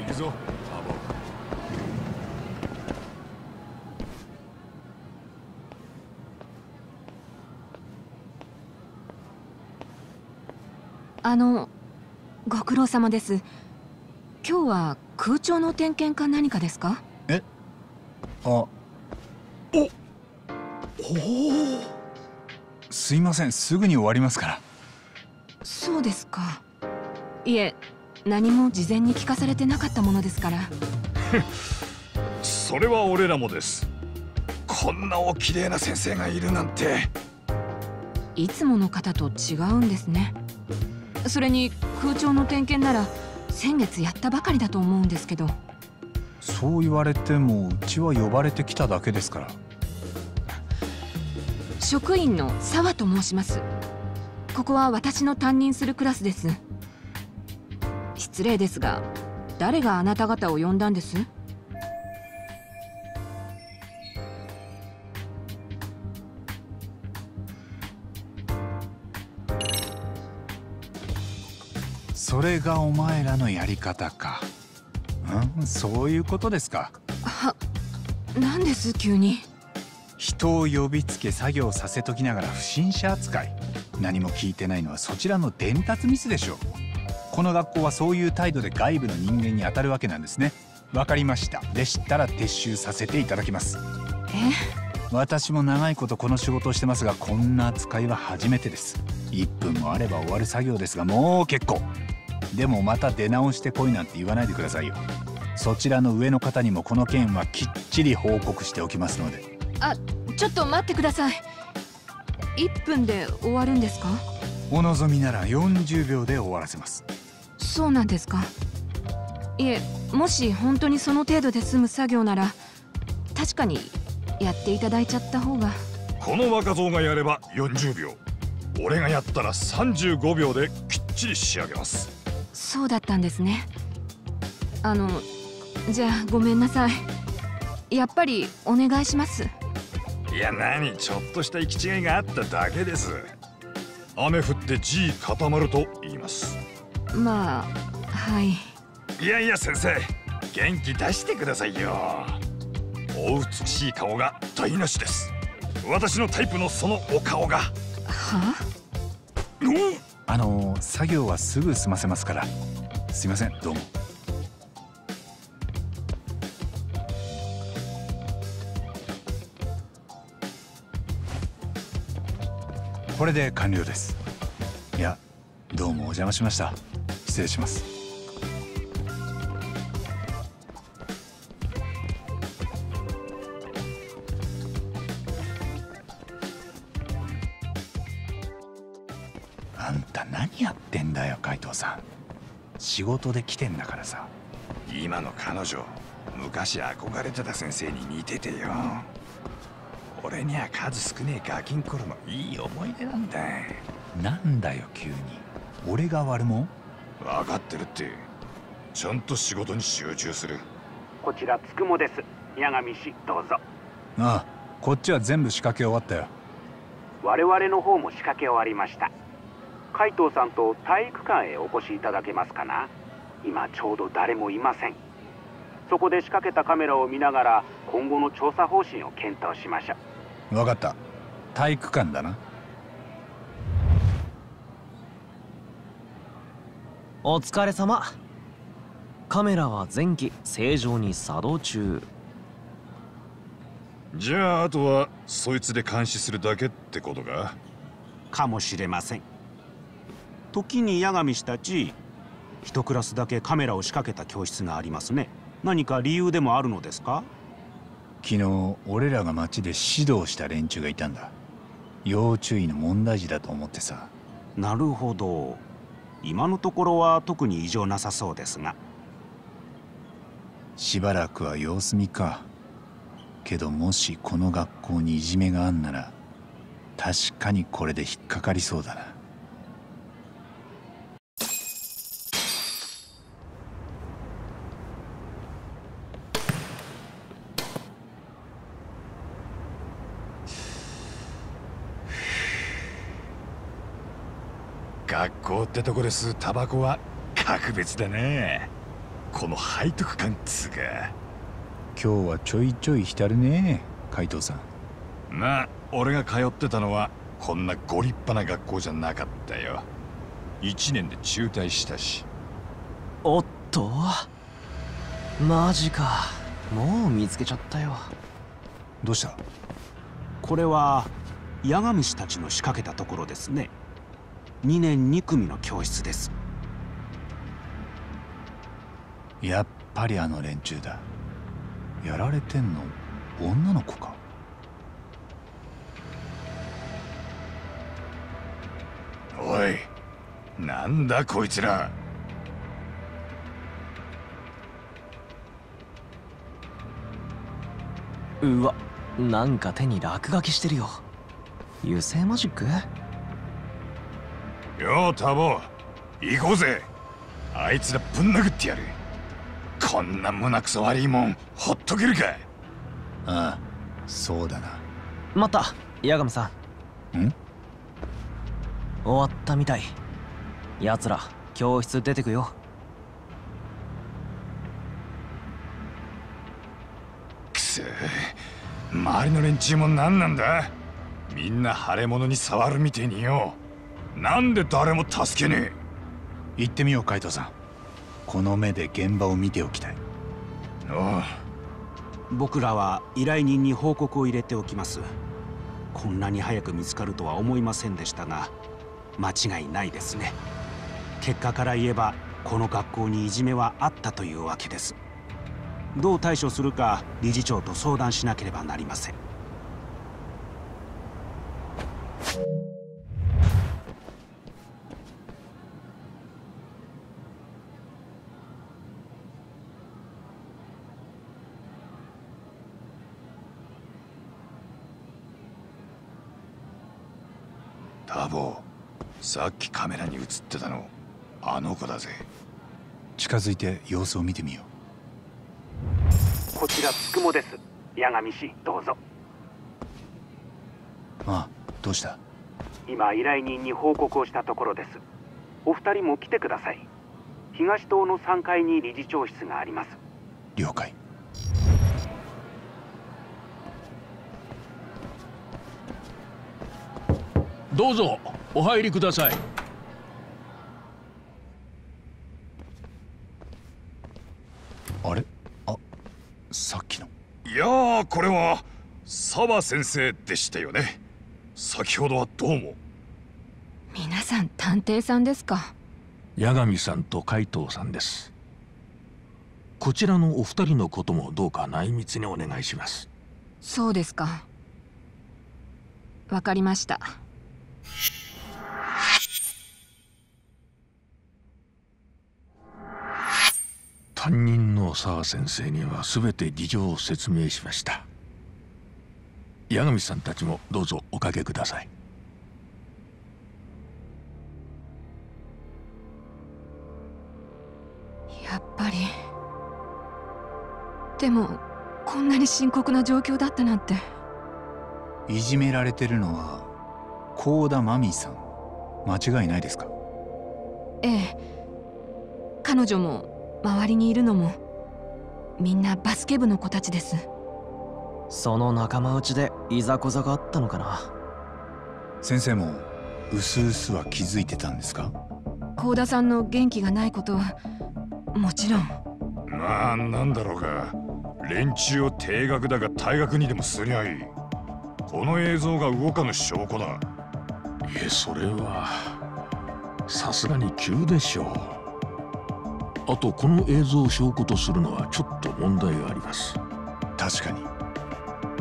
行くぞ。ご苦労様です。今日は空調の点検か何かですか？え？あ、お、おお。すいません、すぐに終わりますから。そうですか。いえ、何も事前に聞かされてなかったものですから。それは俺らもです。こんなお綺麗な先生がいるなんて。いつもの方と違うんですね。それに空調の点検なら先月やったばかりだと思うんですけど。そう言われてもうちは呼ばれてきただけですから。職員の沢と申します。ここは私の担任するクラスです。失礼ですが、誰があなた方を呼んだんです？それがお前らのやり方か。うん、そういうことですか。は、なんです急に。人を呼びつけ作業させときながら不審者扱い。何も聞いてないのはそちらの伝達ミスでしょう。この学校はそういう態度で外部の人間に当たるわけなんですね。わかりました。でしたら撤収させていただきます。え？私も長いことこの仕事をしてますが、こんな扱いは初めてです。1分もあれば終わる作業ですが、もう結構。でもまた出直してこいなんて言わないでくださいよ。そちらの上の方にもこの件はきっちり報告しておきますので。あ、ちょっと待ってください。1分で終わるんですか？お望みなら40秒で終わらせます。そうなんですか。いえ、もし本当にその程度で済む作業なら確かにやっていただいちゃった方が。この若造がやれば40秒、俺がやったら35秒できっちり仕上げます。そうだったんですね。じゃあごめんなさい。やっぱりお願いします。いや何、ちょっとした行き違いがあっただけです。雨降って地固まると言います。まあ、はい。いやいや先生、元気出してくださいよ。お美しい顔が台無しです。私のタイプのそのお顔が。はあ、うん、作業はすぐ済ませますから。すいません、どうも。これで完了です。いや、どうもお邪魔しました。失礼します。仕事で来てんだからさ。今の彼女、昔憧れてた先生に似ててよ。俺には数少ねえガキン頃のいい思い出なんだ。なんだよ急に。俺が悪者？分かってるって。ちゃんと仕事に集中する。こちらつくもです。八神氏どうぞ。ああ、こっちは全部仕掛け終わったよ。我々の方も仕掛け終わりました。海藤さんと体育館へお越しいただけますかな。今ちょうど誰もいません。そこで仕掛けたカメラを見ながら今後の調査方針を検討しましょう。分かった。体育館だな。お疲れ様。カメラは前期正常に作動中。じゃああとはそいつで監視するだけってことか。かもしれません。時に八神氏たち、一クラスだけカメラを仕掛けた教室がありますね。何か理由でもあるのですか？昨日俺らが町で指導した連中がいたんだ。要注意の問題児だと思ってさ。なるほど。今のところは特に異常なさそうですが。しばらくは様子見か。けどもしこの学校にいじめがあんなら確かにこれで引っかかりそうだな。学校ってとこで吸うタバコは格別だね。この背徳感っつうか。今日はちょいちょい浸るね、海藤さん。まあ俺が通ってたのはこんなご立派な学校じゃなかったよ。1年で中退したし。おっと、マジか。もう見つけちゃったよ。どうした？これはヤガムシたちの仕掛けたところですね。2年2組の教室です。やっぱりあの連中だ。やられてんの女の子か。おい、なんだこいつら。うわ、なんか手に落書きしてるよ。油性マジック？ようタボ、行こうぜ。あいつらぶん殴ってやる。こんな胸くそ悪いもんほっとけるか。ああ、そうだな。またヤガムさん。ん？終わったみたい。奴ら教室出てくよ。くそ、周りの連中も何なんだ。みんな腫れ物に触るみてえによ。なんで誰も助けねえ。行ってみよう海藤さん。この目で現場を見ておきたい。ああ、僕らは依頼人に報告を入れておきます。こんなに早く見つかるとは思いませんでしたが間違いないですね。結果から言えばこの学校にいじめはあったというわけです。どう対処するか理事長と相談しなければなりません。タボ、さっきカメラに映ってたのあの子だぜ。近づいて様子を見てみよう。こちらつくもです。八神氏、どうぞ。ああ、どうした？今依頼人に報告をしたところです。お二人も来てください。東棟の3階に理事長室があります。了解。どうぞお入りください。あれ、あ、さっきの。いや、これは沢先生でしたよね。先ほどはどうも。皆さん探偵さんですか？八神さんと海藤さんです。こちらのお二人のこともどうか内密にお願いします。そうですか、わかりました。担任の沢先生には全て事情を説明しました。八神さんたちもどうぞおかけください。やっぱり。でもこんなに深刻な状況だったなんて。いじめられてるのは幸田真美さん、間違いないですか？ええ、彼女も周りにいるのもみんなバスケ部の子たちです。その仲間内でいざこざがあったのかな。先生もうすうすは気づいてたんですか？幸田さんの元気がないことはもちろん。まあなんだろうが、連中を停学だが退学にでもすりゃいい。この映像が動かぬ証拠だ。それはさすがに急でしょう。あとこの映像を証拠とするのはちょっと問題があります。確か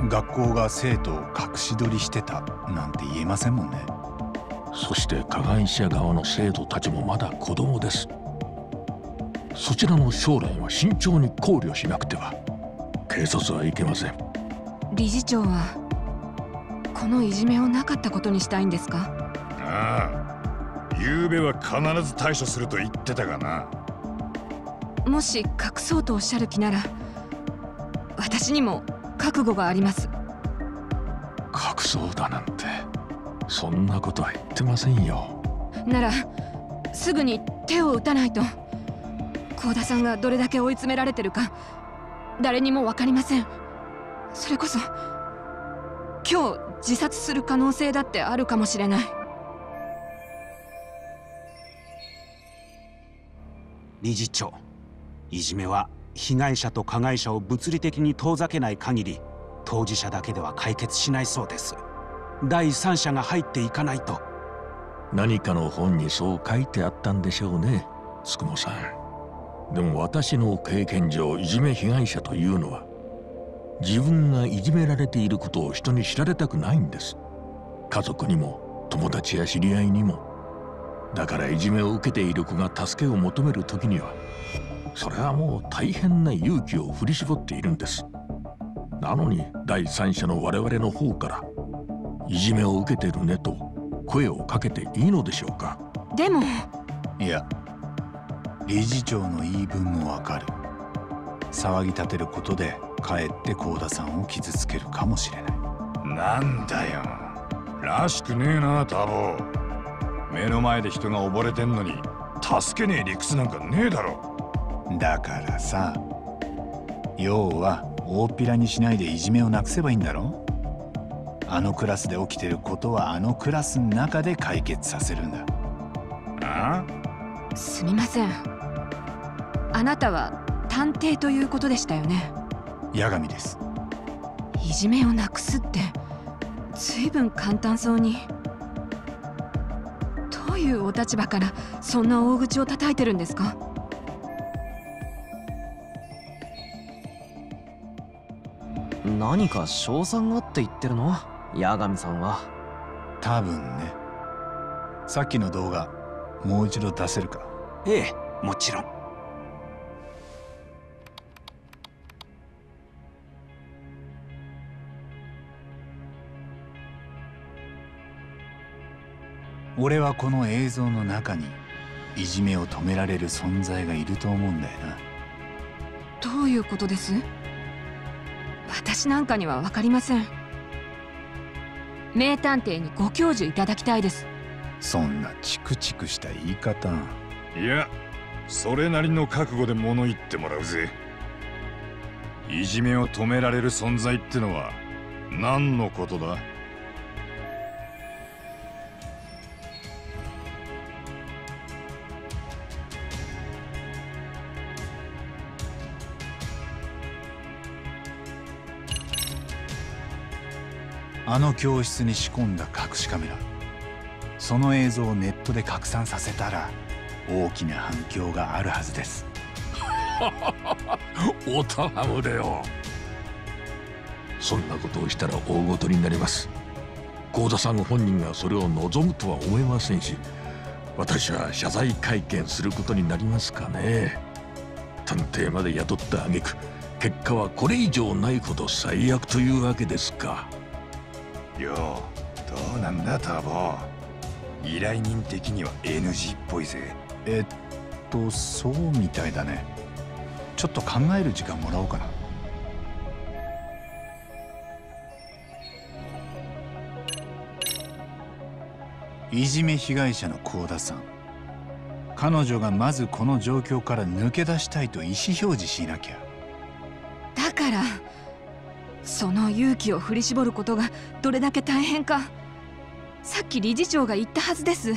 に学校が生徒を隠し撮りしてたなんて言えませんもんね。そして加害者側の生徒たちもまだ子供です。そちらの将来は慎重に考慮しなくては警察はいけません。理事長はこのいじめをなかったことにしたいんですか？ああ、昨夜は必ず対処すると言ってたがな。もし隠そうとおっしゃる気なら私にも覚悟があります。隠そうだなんてそんなことは言ってませんよ。ならすぐに手を打たないと。幸田さんがどれだけ追い詰められてるか誰にも分かりません。それこそ今日自殺する可能性だってあるかもしれない。理事長、いじめは被害者と加害者を物理的に遠ざけない限り当事者だけでは解決しないそうです。第三者が入っていかないと。何かの本にそう書いてあったんでしょうね、つくもさん。でも私の経験上、いじめ被害者というのは自分がいじめられていることを人に知られたくないんです。家族にも友達や知り合いにも。だからいじめを受けている子が助けを求める時にはそれはもう大変な勇気を振り絞っているんです。なのに第三者の我々の方から「いじめを受けてるね」と声をかけていいのでしょうか？でも、いや、理事長の言い分もわかる。騒ぎ立てることでかえって幸田さんを傷つけるかもしれない。なんだよ、らしくねえな多忙。目の前で人が溺れてんのに助けねえ理屈なんかねえだろ。だからさ、要は大っぴらにしないでいじめをなくせばいいんだろ。あのクラスで起きてることはあのクラスの中で解決させるんだ。ああ？すみません、あなたは探偵ということでしたよね。八神です。いじめをなくすってずいぶん簡単そうに。どういうお立場からそんな大口を叩いてるんですか？何か賞賛があって言ってるの、八神さんは。多分ね。さっきの動画もう一度出せるか？ええ、もちろん。俺はこの映像の中にいじめを止められる存在がいると思うんだよな。どういうことです？私なんかには分かりません。名探偵にご教授いただきたいです。そんなチクチクした言い方。いや、それなりの覚悟で物言ってもらうぜ。いじめを止められる存在ってのは何のことだ？あの教室に仕込んだ隠しカメラ、その映像をネットで拡散させたら大きな反響があるはずです。おたまむれよ。そんなことをしたら大ごとになります。幸田さん本人がそれを望むとは思えませんし、私は謝罪会見することになりますかね。探偵まで雇った挙句、結果はこれ以上ないほど最悪というわけですか。よう、どうなんだターボ、依頼人的には NG っぽいぜ。そうみたいだね。ちょっと考える時間もらおうかな。いじめ被害者の幸田さん、彼女がまずこの状況から抜け出したいと意思表示しなきゃ。だからその勇気を振り絞ることがどれだけ大変か、さっき理事長が言ったはずです。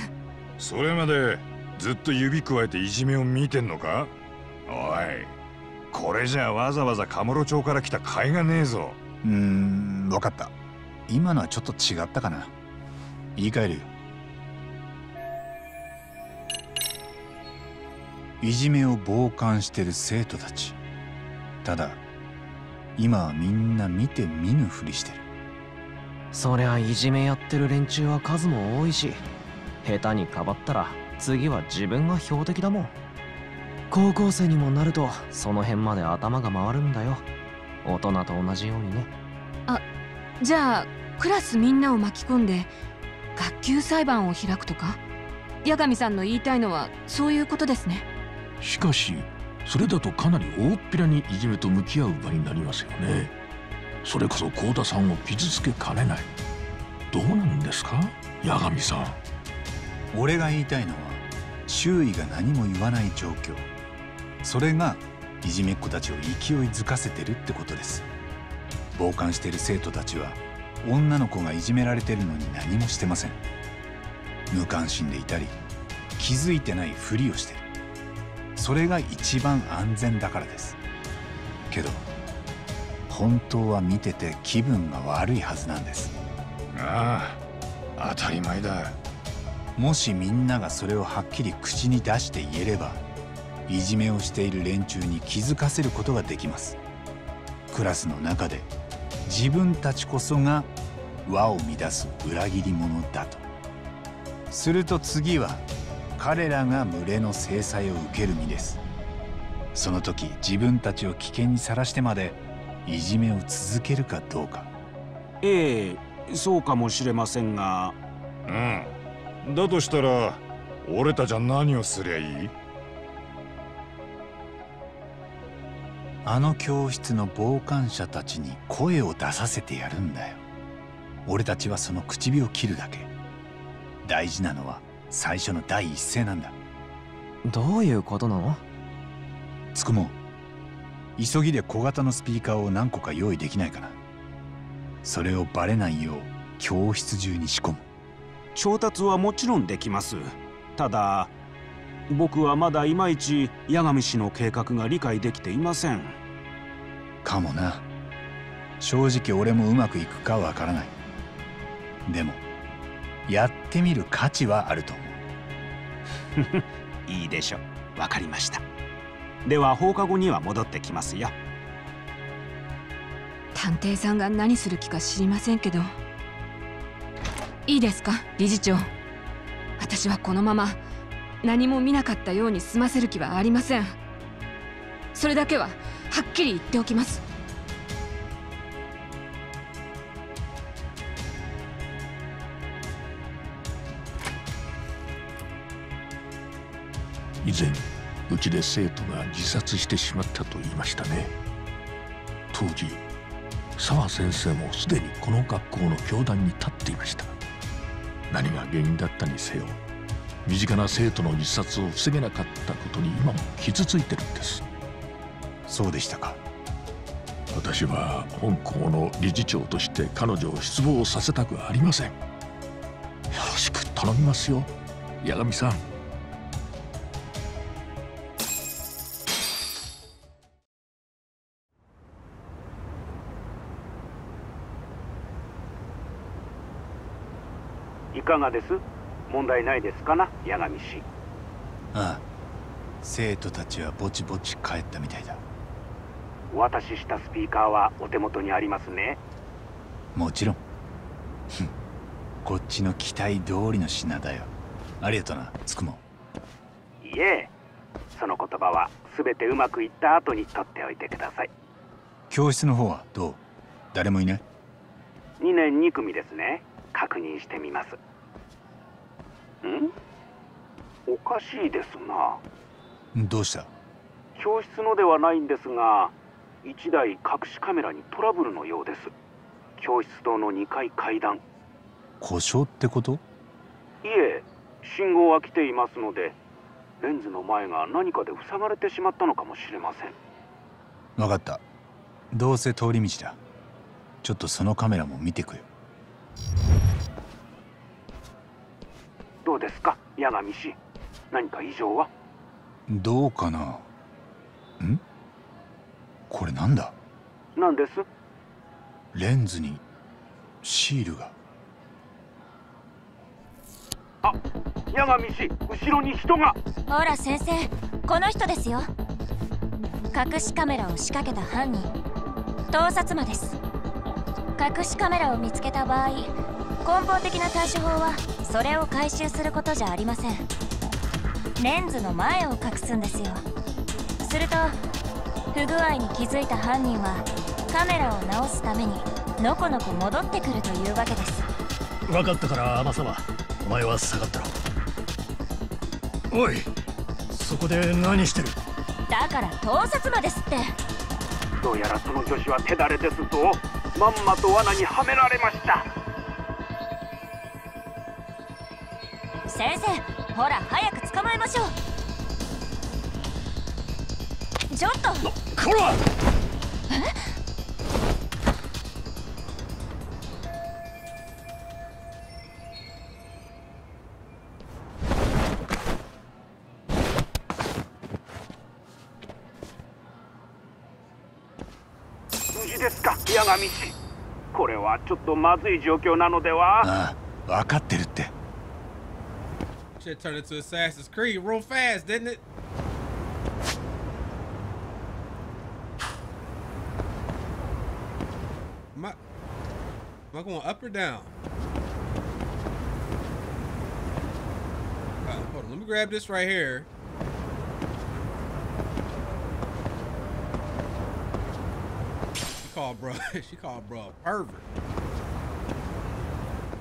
それまでずっと指くわえていじめを見てんのか？おい、これじゃわざわざカムロ町から来た甲斐がねえぞ。分かった。今のはちょっと違ったかな。言い換えるよ。いじめを傍観してる生徒たち。ただ今はみんな見て見ぬふりしてる。そりゃいじめやってる連中は数も多いし、下手にかばったら次は自分が標的だもん。高校生にもなるとその辺まで頭が回るんだよ。大人と同じようにね。あ、じゃあクラスみんなを巻き込んで学級裁判を開くとか。八神さんの言いたいのはそういうことですね。しかしそれだとかなり大っぴらにいじめと向き合う場になりますよね。それこそ幸田さんを傷つけかねない。どうなんですか八神さん。俺が言いたいのは周囲が何も言わない状況、それがいじめっ子たちを勢いづかせてるってことです。傍観している生徒たちは女の子がいじめられてるのに何もしてません。無関心でいたり気づいてないふりをしてる。それが一番安全だからです。けど本当は見てて気分が悪いはずなんです。ああ当たり前だ。もしみんながそれをはっきり口に出して言えれば、いじめをしている連中に気づかせることができます。クラスの中で自分たちこそが和を乱す裏切り者だとすると、次は彼らが群れの制裁を受ける身です。その時自分たちを危険にさらしてまでいじめを続けるかどうか。ええ、そうかもしれませんが。うん、だとしたら俺たちは何をすりゃいい？あの教室の傍観者たちに声を出させてやるんだよ。俺たちはその唇を切るだけ。大事なのは最初の第一声なんだ。どういうことなの？つくも、急ぎで小型のスピーカーを何個か用意できないかな。それをバレないよう教室中に仕込む。調達はもちろんできます。ただ僕はまだいまいち八神氏の計画が理解できていません。かもな。正直俺もうまくいくかわからない。でもやってみる価値はあると思う。いいでしょう。わかりました。では放課後には戻ってきますよ。探偵さんが何する気か知りませんけど。いいですか理事長。私はこのまま何も見なかったように済ませる気はありません。それだけははっきり言っておきます。以前うちで生徒が自殺してしまったと言いましたね。当時澤先生もすでにこの学校の教壇に立っていました。何が原因だったにせよ身近な生徒の自殺を防げなかったことに今も傷ついてるんです。そうでしたか。私は本校の理事長として彼女を失望させたくありません。よろしく頼みますよ八神さん。いかがです？問題ないですかな、八神氏。ああ、生徒たちはぼちぼち帰ったみたいだ。お渡ししたスピーカーはお手元にありますね。もちろん。こっちの期待通りの品だよ。ありがとな、つくも。いえ、その言葉は全てうまくいった後に取っておいてください。教室の方はどう？誰もいない？ 2年2組ですね。確認してみます。ん？おかしいですな。どうした？教室のではないんですが、1台隠しカメラにトラブルのようです。教室棟の2階階段。故障ってこと？いえ、信号は来ていますので、レンズの前が何かで塞がれてしまったのかもしれません。分かった。どうせ通り道だ。ちょっとそのカメラも見てくよ。どうですか八神氏、何か異常は？どうかな。ん？これなんだ？何です？レンズにシールが。あ、八神氏、後ろに人が。あら先生、この人ですよ。隠しカメラを仕掛けた犯人、盗撮魔です。隠しカメラを見つけた場合、根本的な対処法はそれを回収することじゃありません。レンズの前を隠すんですよ。すると不具合に気づいた犯人はカメラを直すためにのこのこ戻ってくるというわけです。分かったから、天様、お前は下がったろ。おい、そこで何してる？だから盗撮魔ですって。どうやらその女子は手だれですぞ。まんまと罠にはめられました。先生、ほら早く捕まえましょう。ちょっとこら！え？これはちょっとまずい状況なのでは？ああ、分かってるって。Shit turned into Assassin's Creed real fast, didn't it? Am I going up or down? Hold on, let me grab this right here.Bro, she called bro a pervert.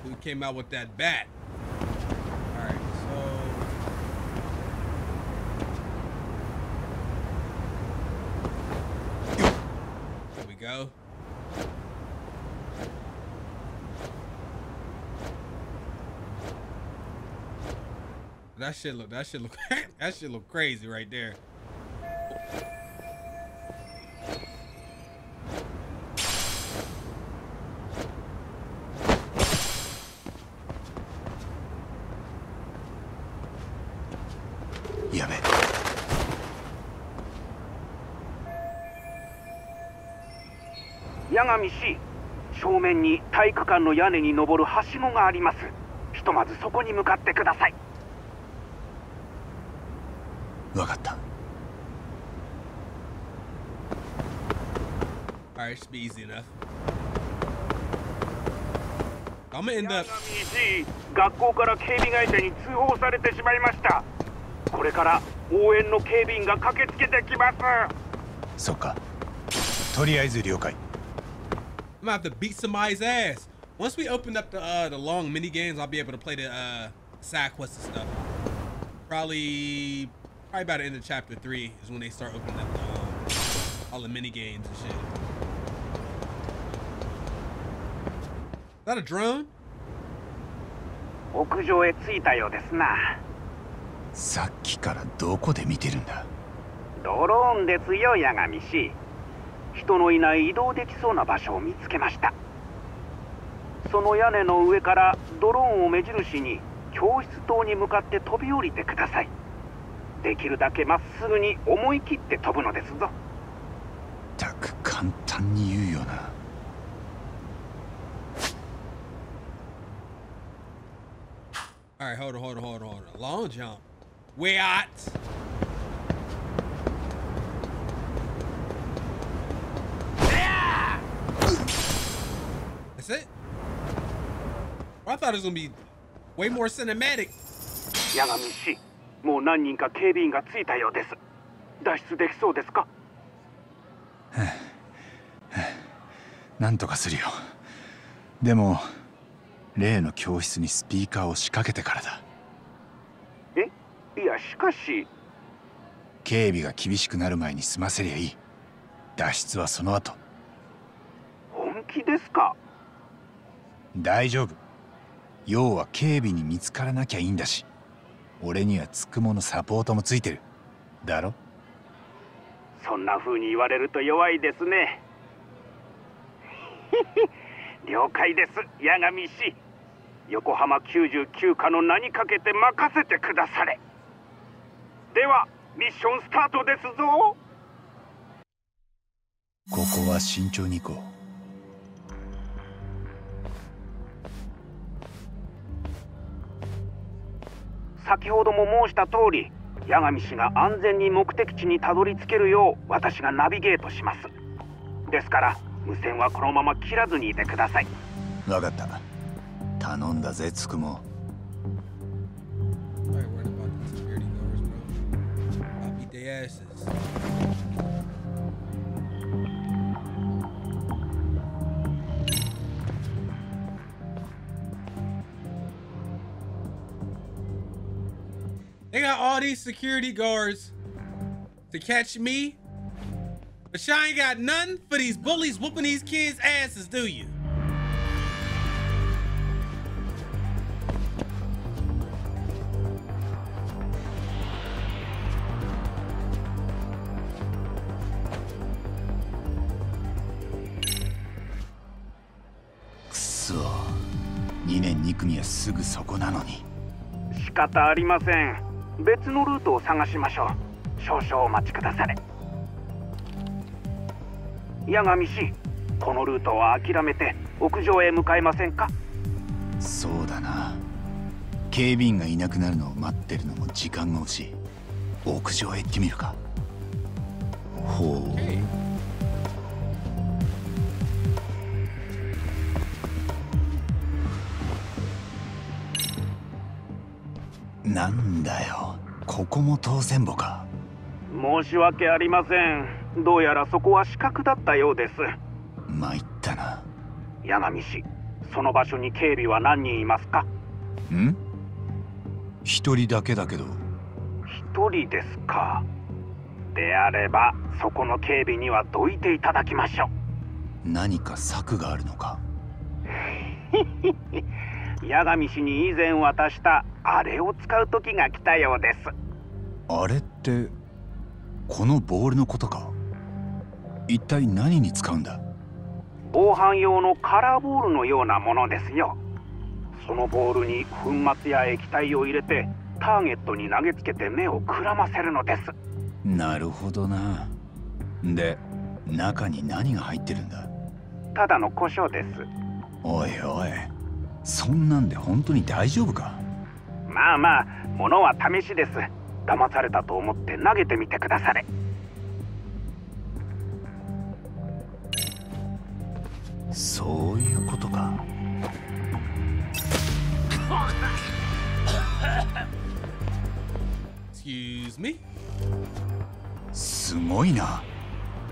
We came out with that bat. All right, so there we go. That shit look that shit look crazy right there.矢上氏、正面に体育館の屋根に登るはしごがあります。ひとまずそこに向かってください。分かった。Alright, should be easy enough. I'm gonna end up. 矢上氏、学校から警備会社に通報されてしまいました。これから応援の警備員が駆けつけてきます。そっか。とりあえず了解。I'm gonna have to beat somebody's ass. Once we open up the long mini games, I'll be able to play the side quests and stuff. Probably by the end of chapter 3 is when they start opening up all the mini games and shit. Is that a drone? 屋上へ着いたようですな。さっきからどこで見てるんだ？ドローンですよ、矢上氏。人のいない移動できそうな場所を見つけました。その屋根の上からドローンを目印に教室棟に向かって飛び降りてください。できるだけまっすぐに思い切って飛ぶのですぞ。たく簡単に言うよな。All right, hold on. Long jump. Way out.It? I thought it was gonna be way more cinematic. Yagami-shi, もう何人か警備員がついたようです。脱出できそうですか？なんとかするよ。でも例の教室にスピーカーを仕掛けてからだ。え？いや、しかし警備が厳しくなる前に済ませりゃいい。脱出はその後。本気ですか？大丈夫。要は警備に見つからなきゃいいんだし、俺にはつくものサポートもついてるだろ。そんな風に言われると弱いですね。了解です、矢上氏。横浜99課の名にかけて任せてくだされ。ではミッションスタートですぞ。ここは慎重に行こう。先ほども申した通り、八神氏が安全に目的地にたどり着けるよう私がナビゲートします。ですから無線はこのまま切らずにいてください。分かった、頼んだぜつくも。They got all these security guards to catch me, but y'all ain't got none for these bullies whooping these kids' asses, do you? Kusso, 2年2組はすぐそこなのに。仕方ありません。別のルートを探しましょう。少々お待ちくだされ。八神氏、このルートは諦めて屋上へ向かいませんか？そうだな。警備員がいなくなるのを待ってるのも時間が欲しい。屋上へ行ってみるか。ほう。なんだよ、ここも当選簿か。申し訳ありません。どうやらそこは死角だったようです。参ったな。八神氏、その場所に警備は何人いますか？ん？一人だけだけど。一人ですか。であればそこの警備にはどいていただきましょう。何か策があるのか？八神氏に以前渡したあれを使う時が来たようです。あれってこのボールのことか。一体何に使うんだ？防犯用のカラーボールのようなものですよ。そのボールに粉末や液体を入れてターゲットに投げつけて目をくらませるのです。なるほどな。で、中に何が入ってるんだ？ただの胡椒です。おいおい、そんなんで本当に大丈夫か？まあまあ、ものは試しです。騙されたと思って投げてみてくだされ。そういうことか。Excuse me? すごいな。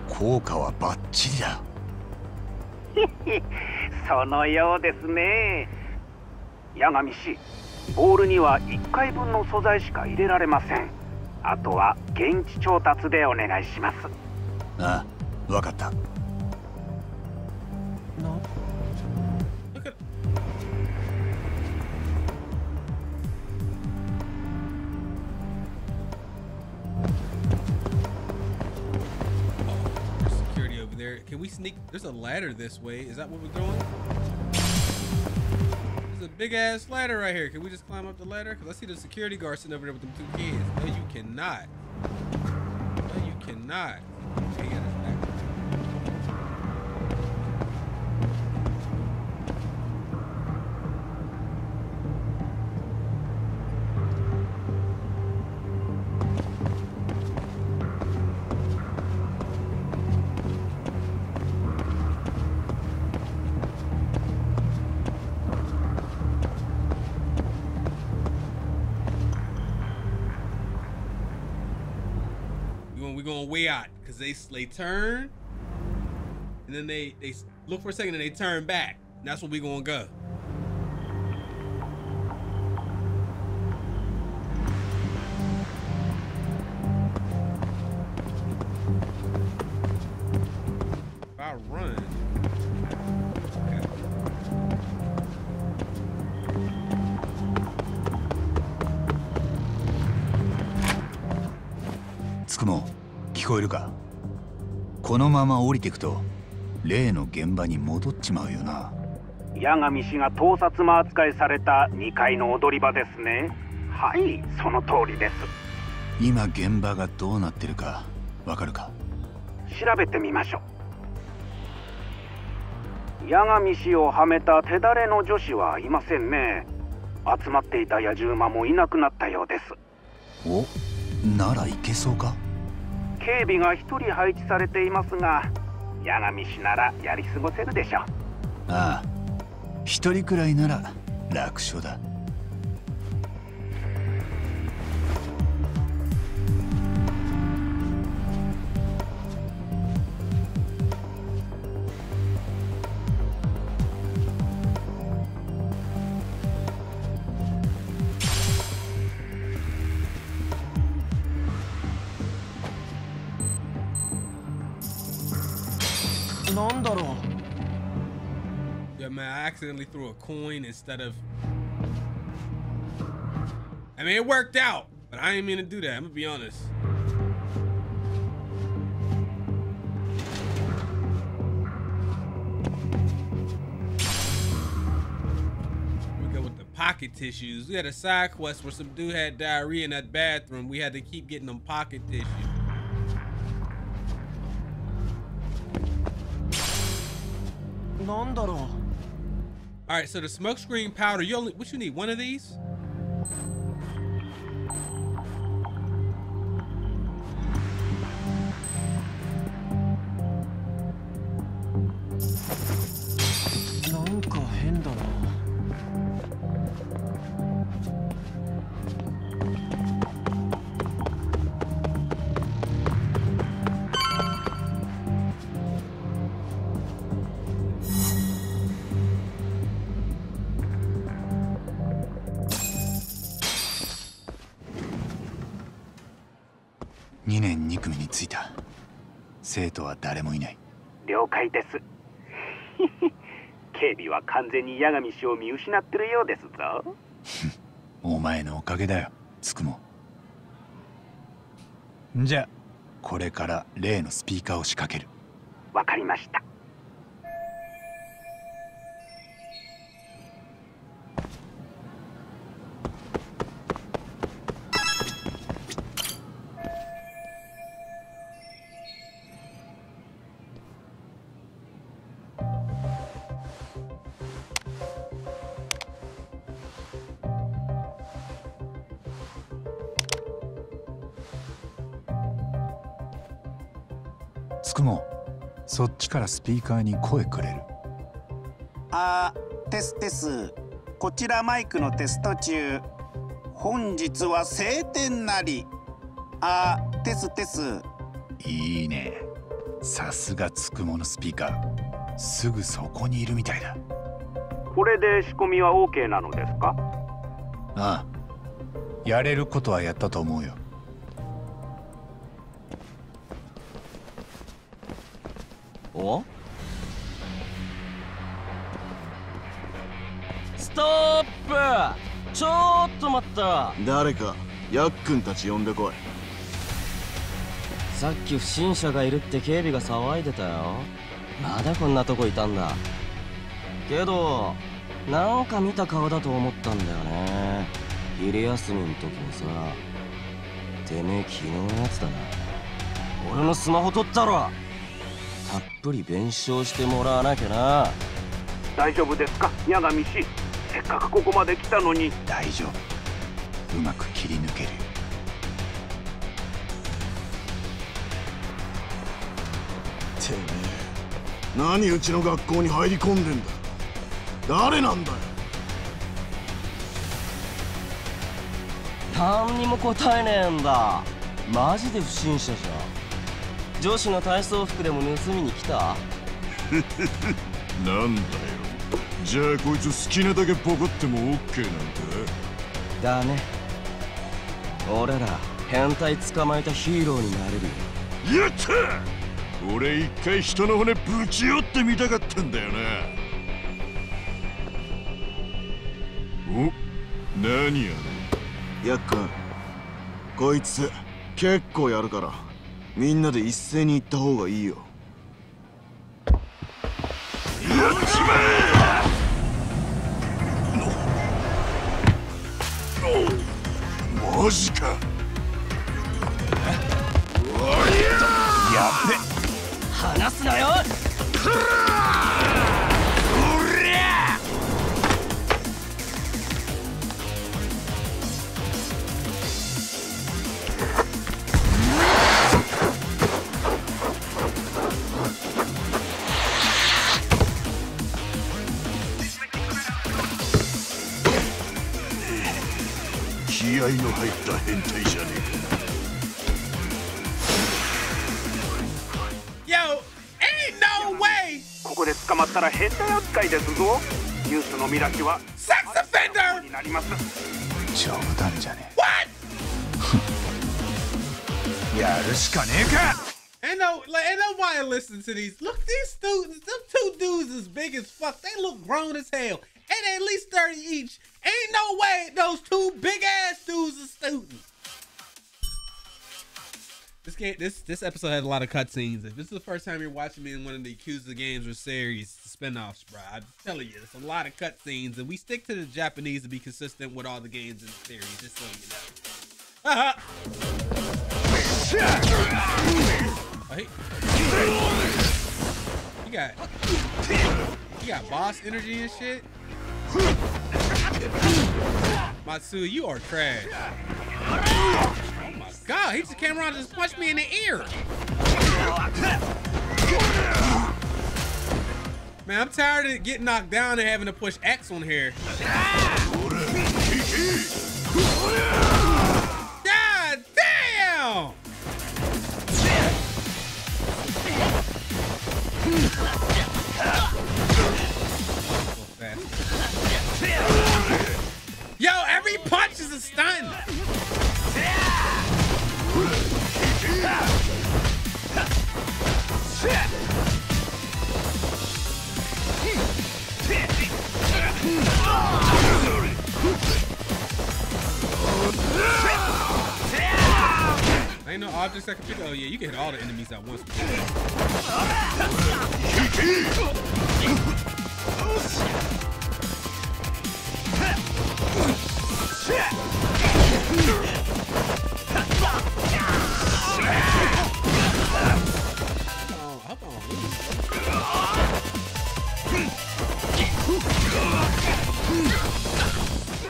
効果はバッチリだ。そのようですね。八神氏、ボールには1回分の素材しか入れられません。あとは現地調達でお願いします。ああ、わかった。Can we sneak? There's a ladder this way. Is that what we're doing? There's a big ass ladder right here. Can we just climb up the ladder? Because I see the security guard sitting over there with them two kids. No, you cannot. No, you cannot. Okay, yeah, going way out because they turn and then they look for a second and they turn back, and that's where we gonna go. If I run, okay. もう聞こえるか？このまま降りていくと例の現場に戻っちまうよな。八神氏が盗撮魔扱いされた2階の踊り場ですね。はい、その通りです。今現場がどうなってるかわかるか？調べてみましょう。八神氏をはめた手だれの女子はいませんね。集まっていた野獣馬もいなくなったようです。お、ならいけそうか。警備が一人配置されていますが、矢上氏ならやり過ごせるでしょう。ああ、一人くらいなら楽勝だ。Yeah, man, I accidentally threw a coin instead of... I mean, it worked out, but I didn't mean to do that. I'm gonna be honest. We go with the pocket tissues. We had a side quest where some dude had diarrhea in that bathroom. We had to keep getting them pocket tissues. All right, so the smokescreen powder, you only, what you need, one of these?お前のおかげだよ、つくも。じゃあこれから例のスピーカーを仕掛ける。わかりました。そっちからスピーカーに声くれる。あー、テステス。こちらマイクのテスト中。本日は晴天なり。あー、テステス。いいね。さすがつくものスピーカー。すぐそこにいるみたいだ。これで仕込みは OK なのですか？ああ。やれることはやったと思うよ。お？ストップ！ちょっと待った。誰かヤックンたち呼んでこい。さっき不審者がいるって警備が騒いでたよ。まだこんなとこいたんだけど、なんか見た顔だと思ったんだよね。昼休みの時にさ。てめえ昨日のやつだな。俺のスマホ取ったろ。たっぷり弁償してもらわなきゃな。大丈夫ですか、矢上氏。せっかくここまで来たのに。大丈夫。うまく切り抜ける。てめえ、何うちの学校に入り込んでんだ。誰なんだよ。何にも答えねえんだ。マジで不審者じゃん。上司の体操服でも盗みに来た。なんだよ。じゃあこいつ好きなだけボコっても OK なんだ。だね。俺ら変態捕まえたヒーローになれるよ。やった！俺一回人の骨ぶち折ってみたかったんだよな。お、何やね。やっくん、こいつ結構やるから。みんなで一斉に行った方がいいよ。やっちまえ！マジか。やっべ。離すなよ。いの入った変態じゃねえか。 Yo, ain't no way! ここで捕まったら変態扱いですぞ。ニュースの見出しはセックスオフェンダーになります。冗談じゃねえ。 What? やるしかねえか。 Ain't no, why I listen to these. Look, these students, them two dudes is big as fuck. They look grown as hell. And they at least 30 each. Ain't no way those two big ass dudes are students. This game, this episode had a lot of cutscenes. If this is the first time you're watching me in one of the Yakuza games or series spinoffs, bro, I'm telling you, it's a lot of cutscenes. And we stick to the Japanese to be consistent with all the games in the series, just so you know. Wait. You got boss energy and shit. Matsui, you are trash. Oh my god, he just came around and just punched me in the ear. Man, I'm tired of getting knocked down and having to push X on here. God damn! Yo, every punch is a stun. Ain't no objects that can pick. Oh yeah, you can hit all the enemies at once.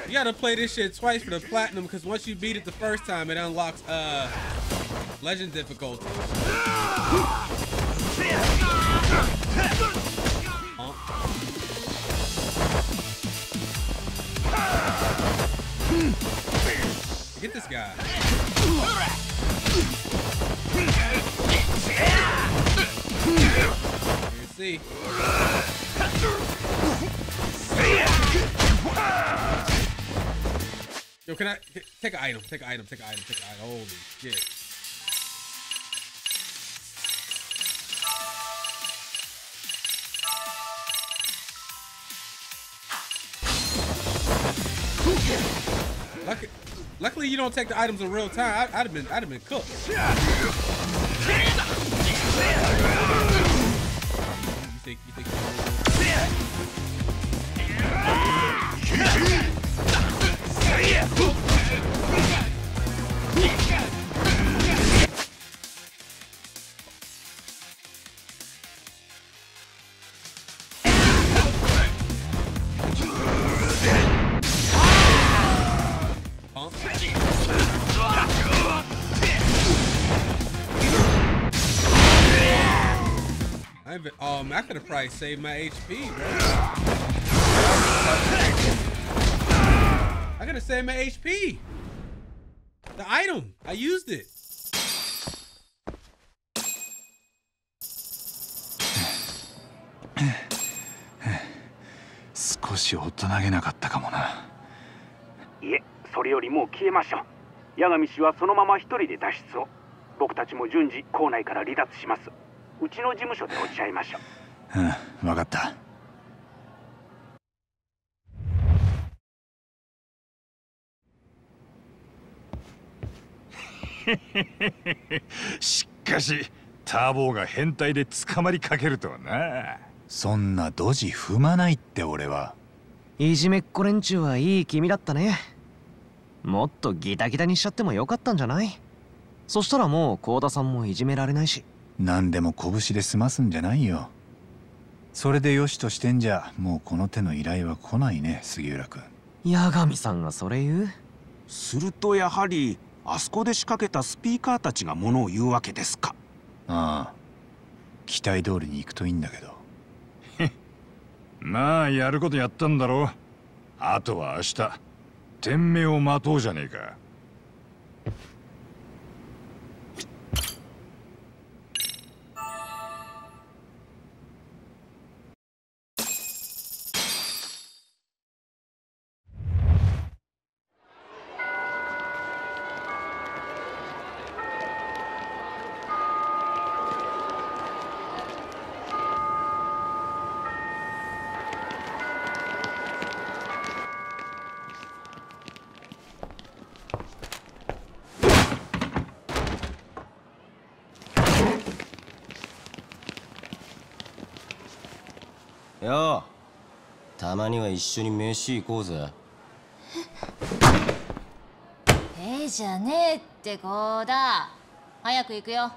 You gotta play this shit twice for the platinum, because once you beat it the first time, it unlocks legend difficulty. Get this guy. Let's see. Yo, can I take an item? Take an item. Holy shit. Luckily, you don't take the items in real time. I'd have been cooked. I could have probably saved my HP, bro. I could have saved my HP. The item, I used it. Yeah, それよりもう消えましょう。八神氏はそのまま一人で脱出を。僕たちも順次校内から離脱します。 うちの事務所で落ち合いましょう。うん、わかった。しかしターボーが変態で捕まりかけるとはな。そんなドジ踏まないって俺は。いじめっ子連中はいい気味だったね。もっとギタギタにしちゃってもよかったんじゃない？そしたらもう幸田さんもいじめられないし。 何でも拳で済ますんじゃないよ。それでよしとしてんじゃもうこの手の依頼は来ないね、杉浦君。八神さんがそれ言う？するとやはりあそこで仕掛けたスピーカーたちがものを言うわけですか。ああ、期待通りに行くといいんだけど。まあやることやったんだろう。あとは明日天命を待とうじゃねえか。よう、たまには一緒に飯行こうぜ。じゃねえってこうだ。早く行くよ。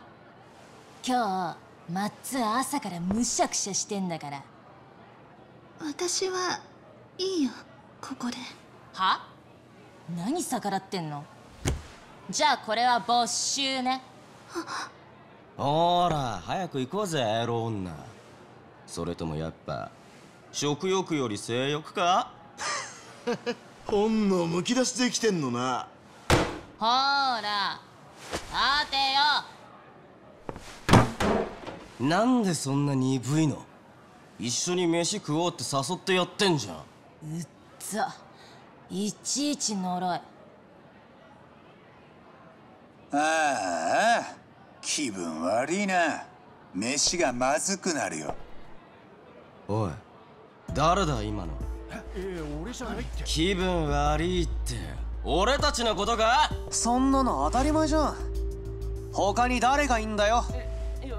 今日マッツは朝からむしゃくしゃしてんだから。私はいいよ、ここで。は？何逆らってんの？じゃあこれは没収ね。ほら早く行こうぜエロ女。それともやっぱ食欲より性欲か？本能むき出しできてんのな。ほーら待てよ。なんでそんな鈍いの？一緒に飯食おうって誘ってやってんじゃん。うっざ、いちいち呪い。ああ気分悪いな。飯がまずくなるよ。おい誰だ今の。俺じゃないって。気分悪いって俺たちのことか？そんなの当たり前じゃん。他に誰がいいんだよ。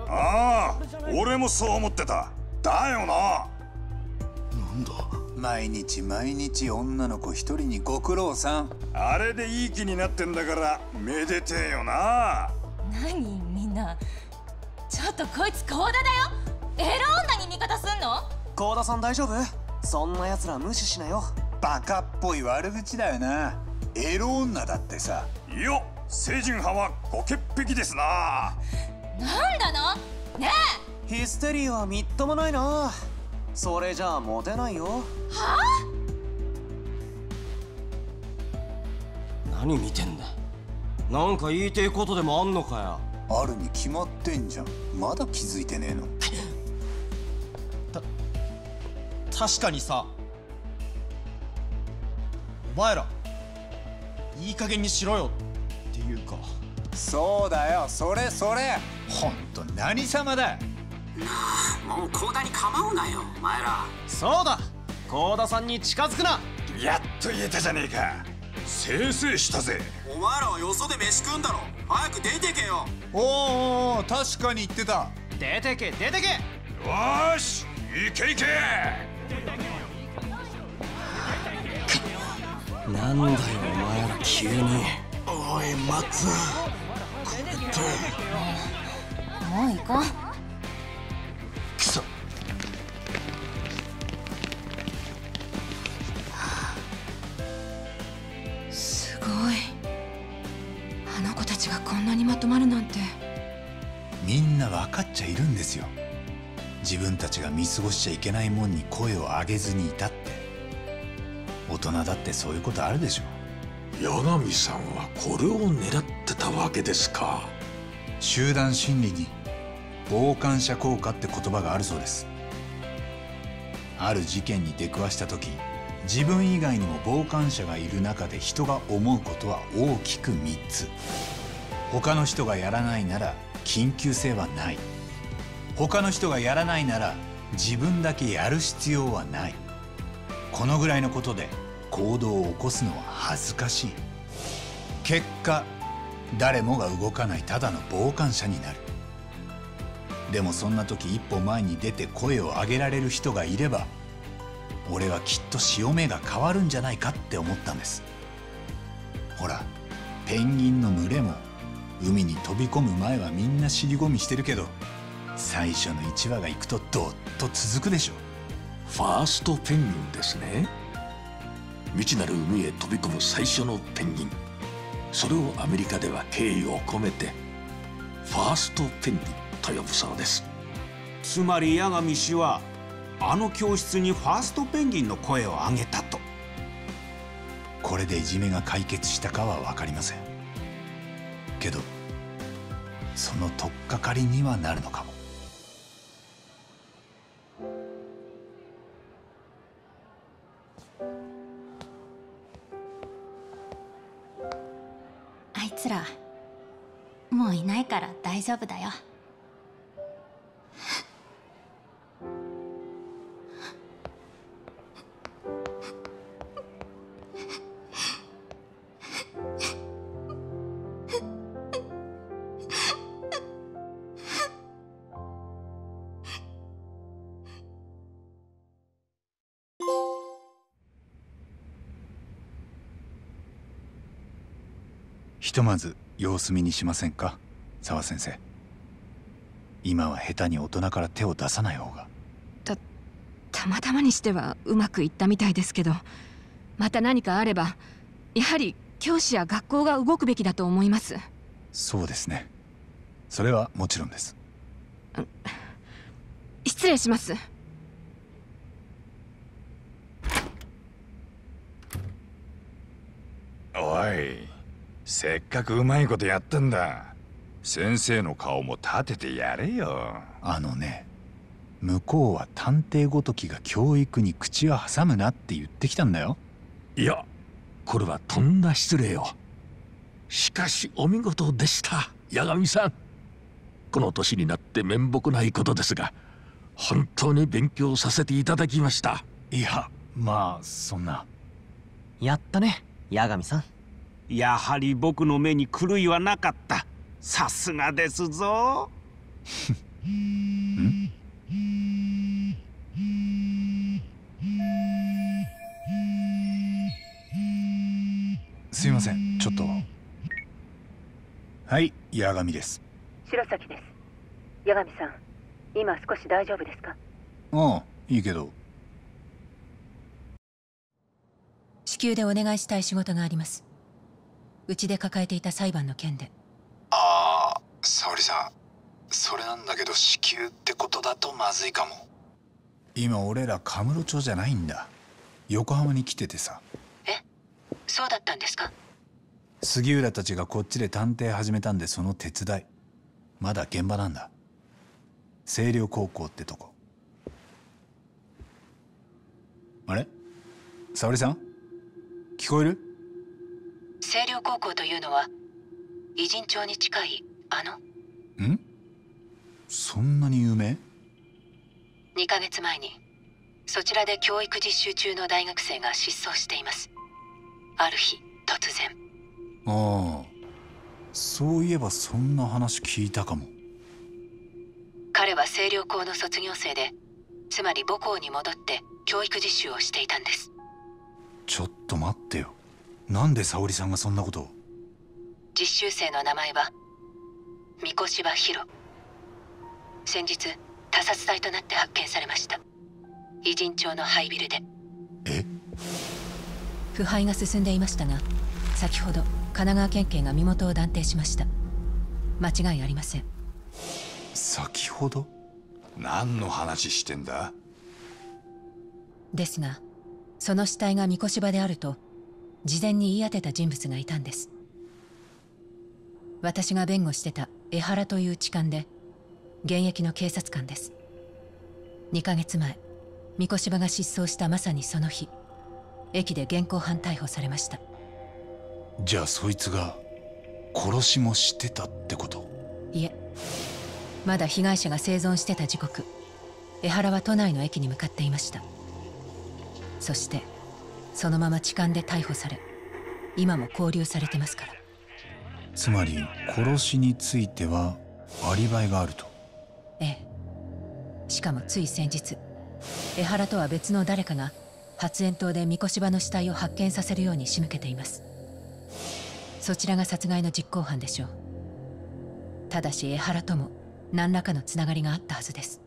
ああ、俺もそう思ってた。だよな。なんだ。毎日毎日女の子一人にご苦労さん。あれでいい気になってんだからめでてえよな。何みんな。ちょっとこいつコーダだよ。エロ女に味方すんの？コーダさん大丈夫？そんな奴ら無視しなよ。バカっぽい悪口だよな。エロ女だってさ。いや、清純派はご潔癖ですな。なんだのねえ。ヒステリーはみっともないな。それじゃあモテないよ。はあ？何見てんだ。なんか言いてえことでもあんのかよ。あるに決まってんじゃん。まだ気づいてねえの。確かにさ、お前らいい加減にしろよっていうか。そうだよ、それほんと何様だ。もう高田に構うなよお前ら。そうだ、高田さんに近づくな。やっと言えたじゃねえか。せいせいしたぜ。お前らはよそで飯食うんだろ。早く出てけよ。おー、確かに言ってた。出てけ出てけ。よーし行け行け。なんだよお前ら急に。おいマッツ、これってもう行こう。くそ。すごい、あの子たちがこんなにまとまるなんて。みんな分かっちゃいるんですよ。自分たちが見過ごしちゃいけないもんに声を上げずにいたって。大人だってそういうことあるでしょ。八神さんはこれを狙ってたわけですか。集団心理に傍観者効果って言葉があるそうです。ある事件に出くわした時、自分以外にも傍観者がいる中で人が思うことは大きく3つ。他の人がやらないなら緊急性はない。他の人がやらないなら自分だけやる必要はない。このぐらいのことで行動を起こすのは恥ずかしい。結果誰もが動かない、ただの傍観者になる。でもそんな時一歩前に出て声を上げられる人がいれば、俺はきっと潮目が変わるんじゃないかって思ったんです。ほらペンギンの群れも海に飛び込む前はみんな尻込みしてるけど、最初の1羽が行くとどっと続くでしょ。ファーストペンギンですね。未知なる海へ飛び込む最初のペンギン。それをアメリカでは敬意を込めてファーストペンギンと呼ぶそうです。つまり八神氏はあの教室にファーストペンギンの声を上げたと。これでいじめが解決したかは分かりませんけど、その取っかかりにはなるのかも。もういないから大丈夫だよ。ひとまず様子見にしませんか、沢先生。今は下手に大人から手を出さない方が。たまたまにしてはうまくいったみたいですけど、また何かあればやはり教師や学校が動くべきだと思います。そうですね、それはもちろんです。失礼します。おい、せっかくうまいことやったんだ。先生の顔も立ててやれよ。あのね、向こうは探偵ごときが教育に口を挟むなって言ってきたんだよ。いや、これはとんだ失礼よ。しかしお見事でした、八神さん。この年になって面目ないことですが、本当に勉強させていただきました。いや、まあそんな。やったね、八神さん。やはり僕の目に狂いはなかった。さすがですぞ。ん？すいません、ちょっと。はい、八神です。白崎です。八神さん、今少し大丈夫ですか？ああ、いいけど。至急でお願いしたい仕事があります。うちで抱えていた裁判の件で。ああ、沙織さん、それなんだけど至急ってことだとまずいかも。今俺ら神室町じゃないんだ、横浜に来ててさ。え、そうだったんですか？杉浦たちがこっちで探偵始めたんで、その手伝い。まだ現場なんだ、星稜高校ってとこ。あれ、沙織さん、聞こえる？星稜高校というのは偉人町に近いあの？ん？そんなに有名？2ヶ月前にそちらで教育実習中の大学生が失踪しています。ある日突然。ああ、そういえばそんな話聞いたかも。彼は星稜高の卒業生で、つまり母校に戻って教育実習をしていたんです。ちょっと待ってよ、なんで沙織さんがそんなことを？実習生の名前は三越柴博。先日他殺体となって発見されました、偉人町の廃ビルで。え？腐敗が進んでいましたが、先ほど神奈川県警が身元を断定しました。間違いありません。先ほど？何の話してんだ？ですが、その死体が三越柴であると事前に言い当てた人物がいたんです。私が弁護してた江原という痴漢で、現役の警察官です。2ヶ月前、三越柴が失踪したまさにその日、駅で現行犯逮捕されました。じゃあそいつが殺しもしてたってこと？いえ、まだ被害者が生存してた時刻、江原は都内の駅に向かっていました。そしてそのまま痴漢で逮捕され、今も勾留されてますから。つまり殺しについてはアリバイがあると？ええ、しかもつい先日、江原とは別の誰かが発煙筒で三越柴の死体を発見させるように仕向けています。そちらが殺害の実行犯でしょう。ただし江原とも何らかのつながりがあったはずです。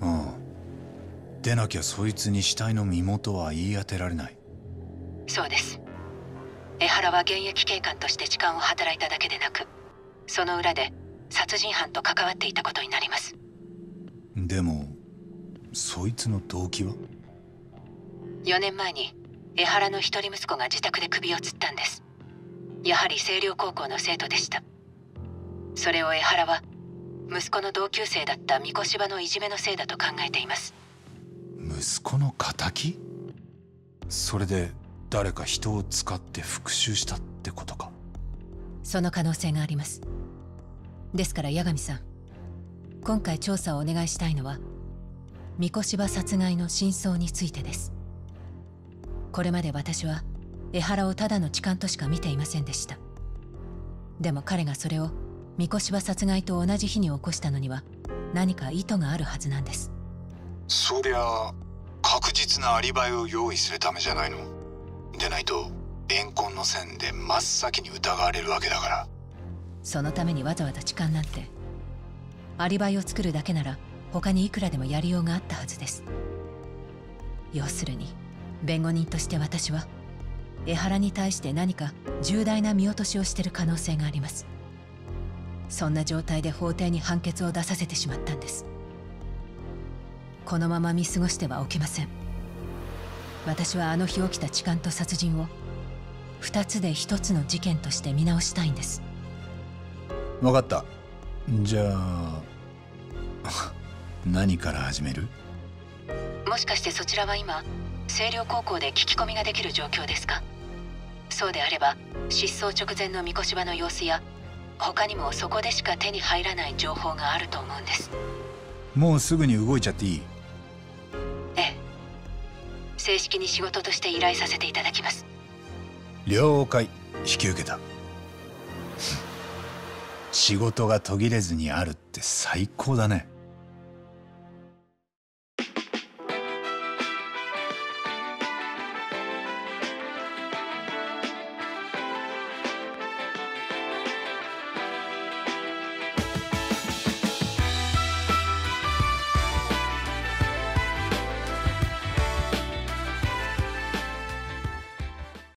ああ、でなきゃそいつに死体の身元は言い当てられない。そうです。江原は現役警官として痴漢を働いただけでなく、その裏で殺人犯と関わっていたことになります。でもそいつの動機は？4年前に江原の一人息子が自宅で首を吊ったんです。やはり星稜高校の生徒でした。それを江原は息子の同級生だった三越柴のいじめのせいだと考えています。息子の仇？それで誰か人を使って復讐したってことか？その可能性があります。ですから八神さん、今回調査をお願いしたいのは三越柴殺害の真相についてです。これまで私は江原をただの痴漢としか見ていませんでした。でも彼がそれを三越柴殺害と同じ日に起こしたのには何か意図があるはずなんです。そりゃ確実なアリバイを用意するためじゃないの？でないと怨恨の線で真っ先に疑われるわけだから。そのためにわざわざ痴漢なんて、アリバイを作るだけなら他にいくらでもやりようがあったはずです。要するに弁護人として私は江原に対して何か重大な見落としをしている可能性があります。そんな状態で法廷に判決を出させてしまったんです。このまま見過ごしてはおけません。私はあの日起きた痴漢と殺人を2つで1つの事件として見直したいんです。分かった。じゃあ何から始める？もしかしてそちらは今星稜高校で聞き込みができる状況ですか？そうであれば失踪直前の御子柴の様子や他にもそこでしか手に入らない情報があると思うんです。もうすぐに動いちゃっていい？ええ、正式に仕事として依頼させていただきます。了解、引き受けた。仕事が途切れずにあるって最高だね。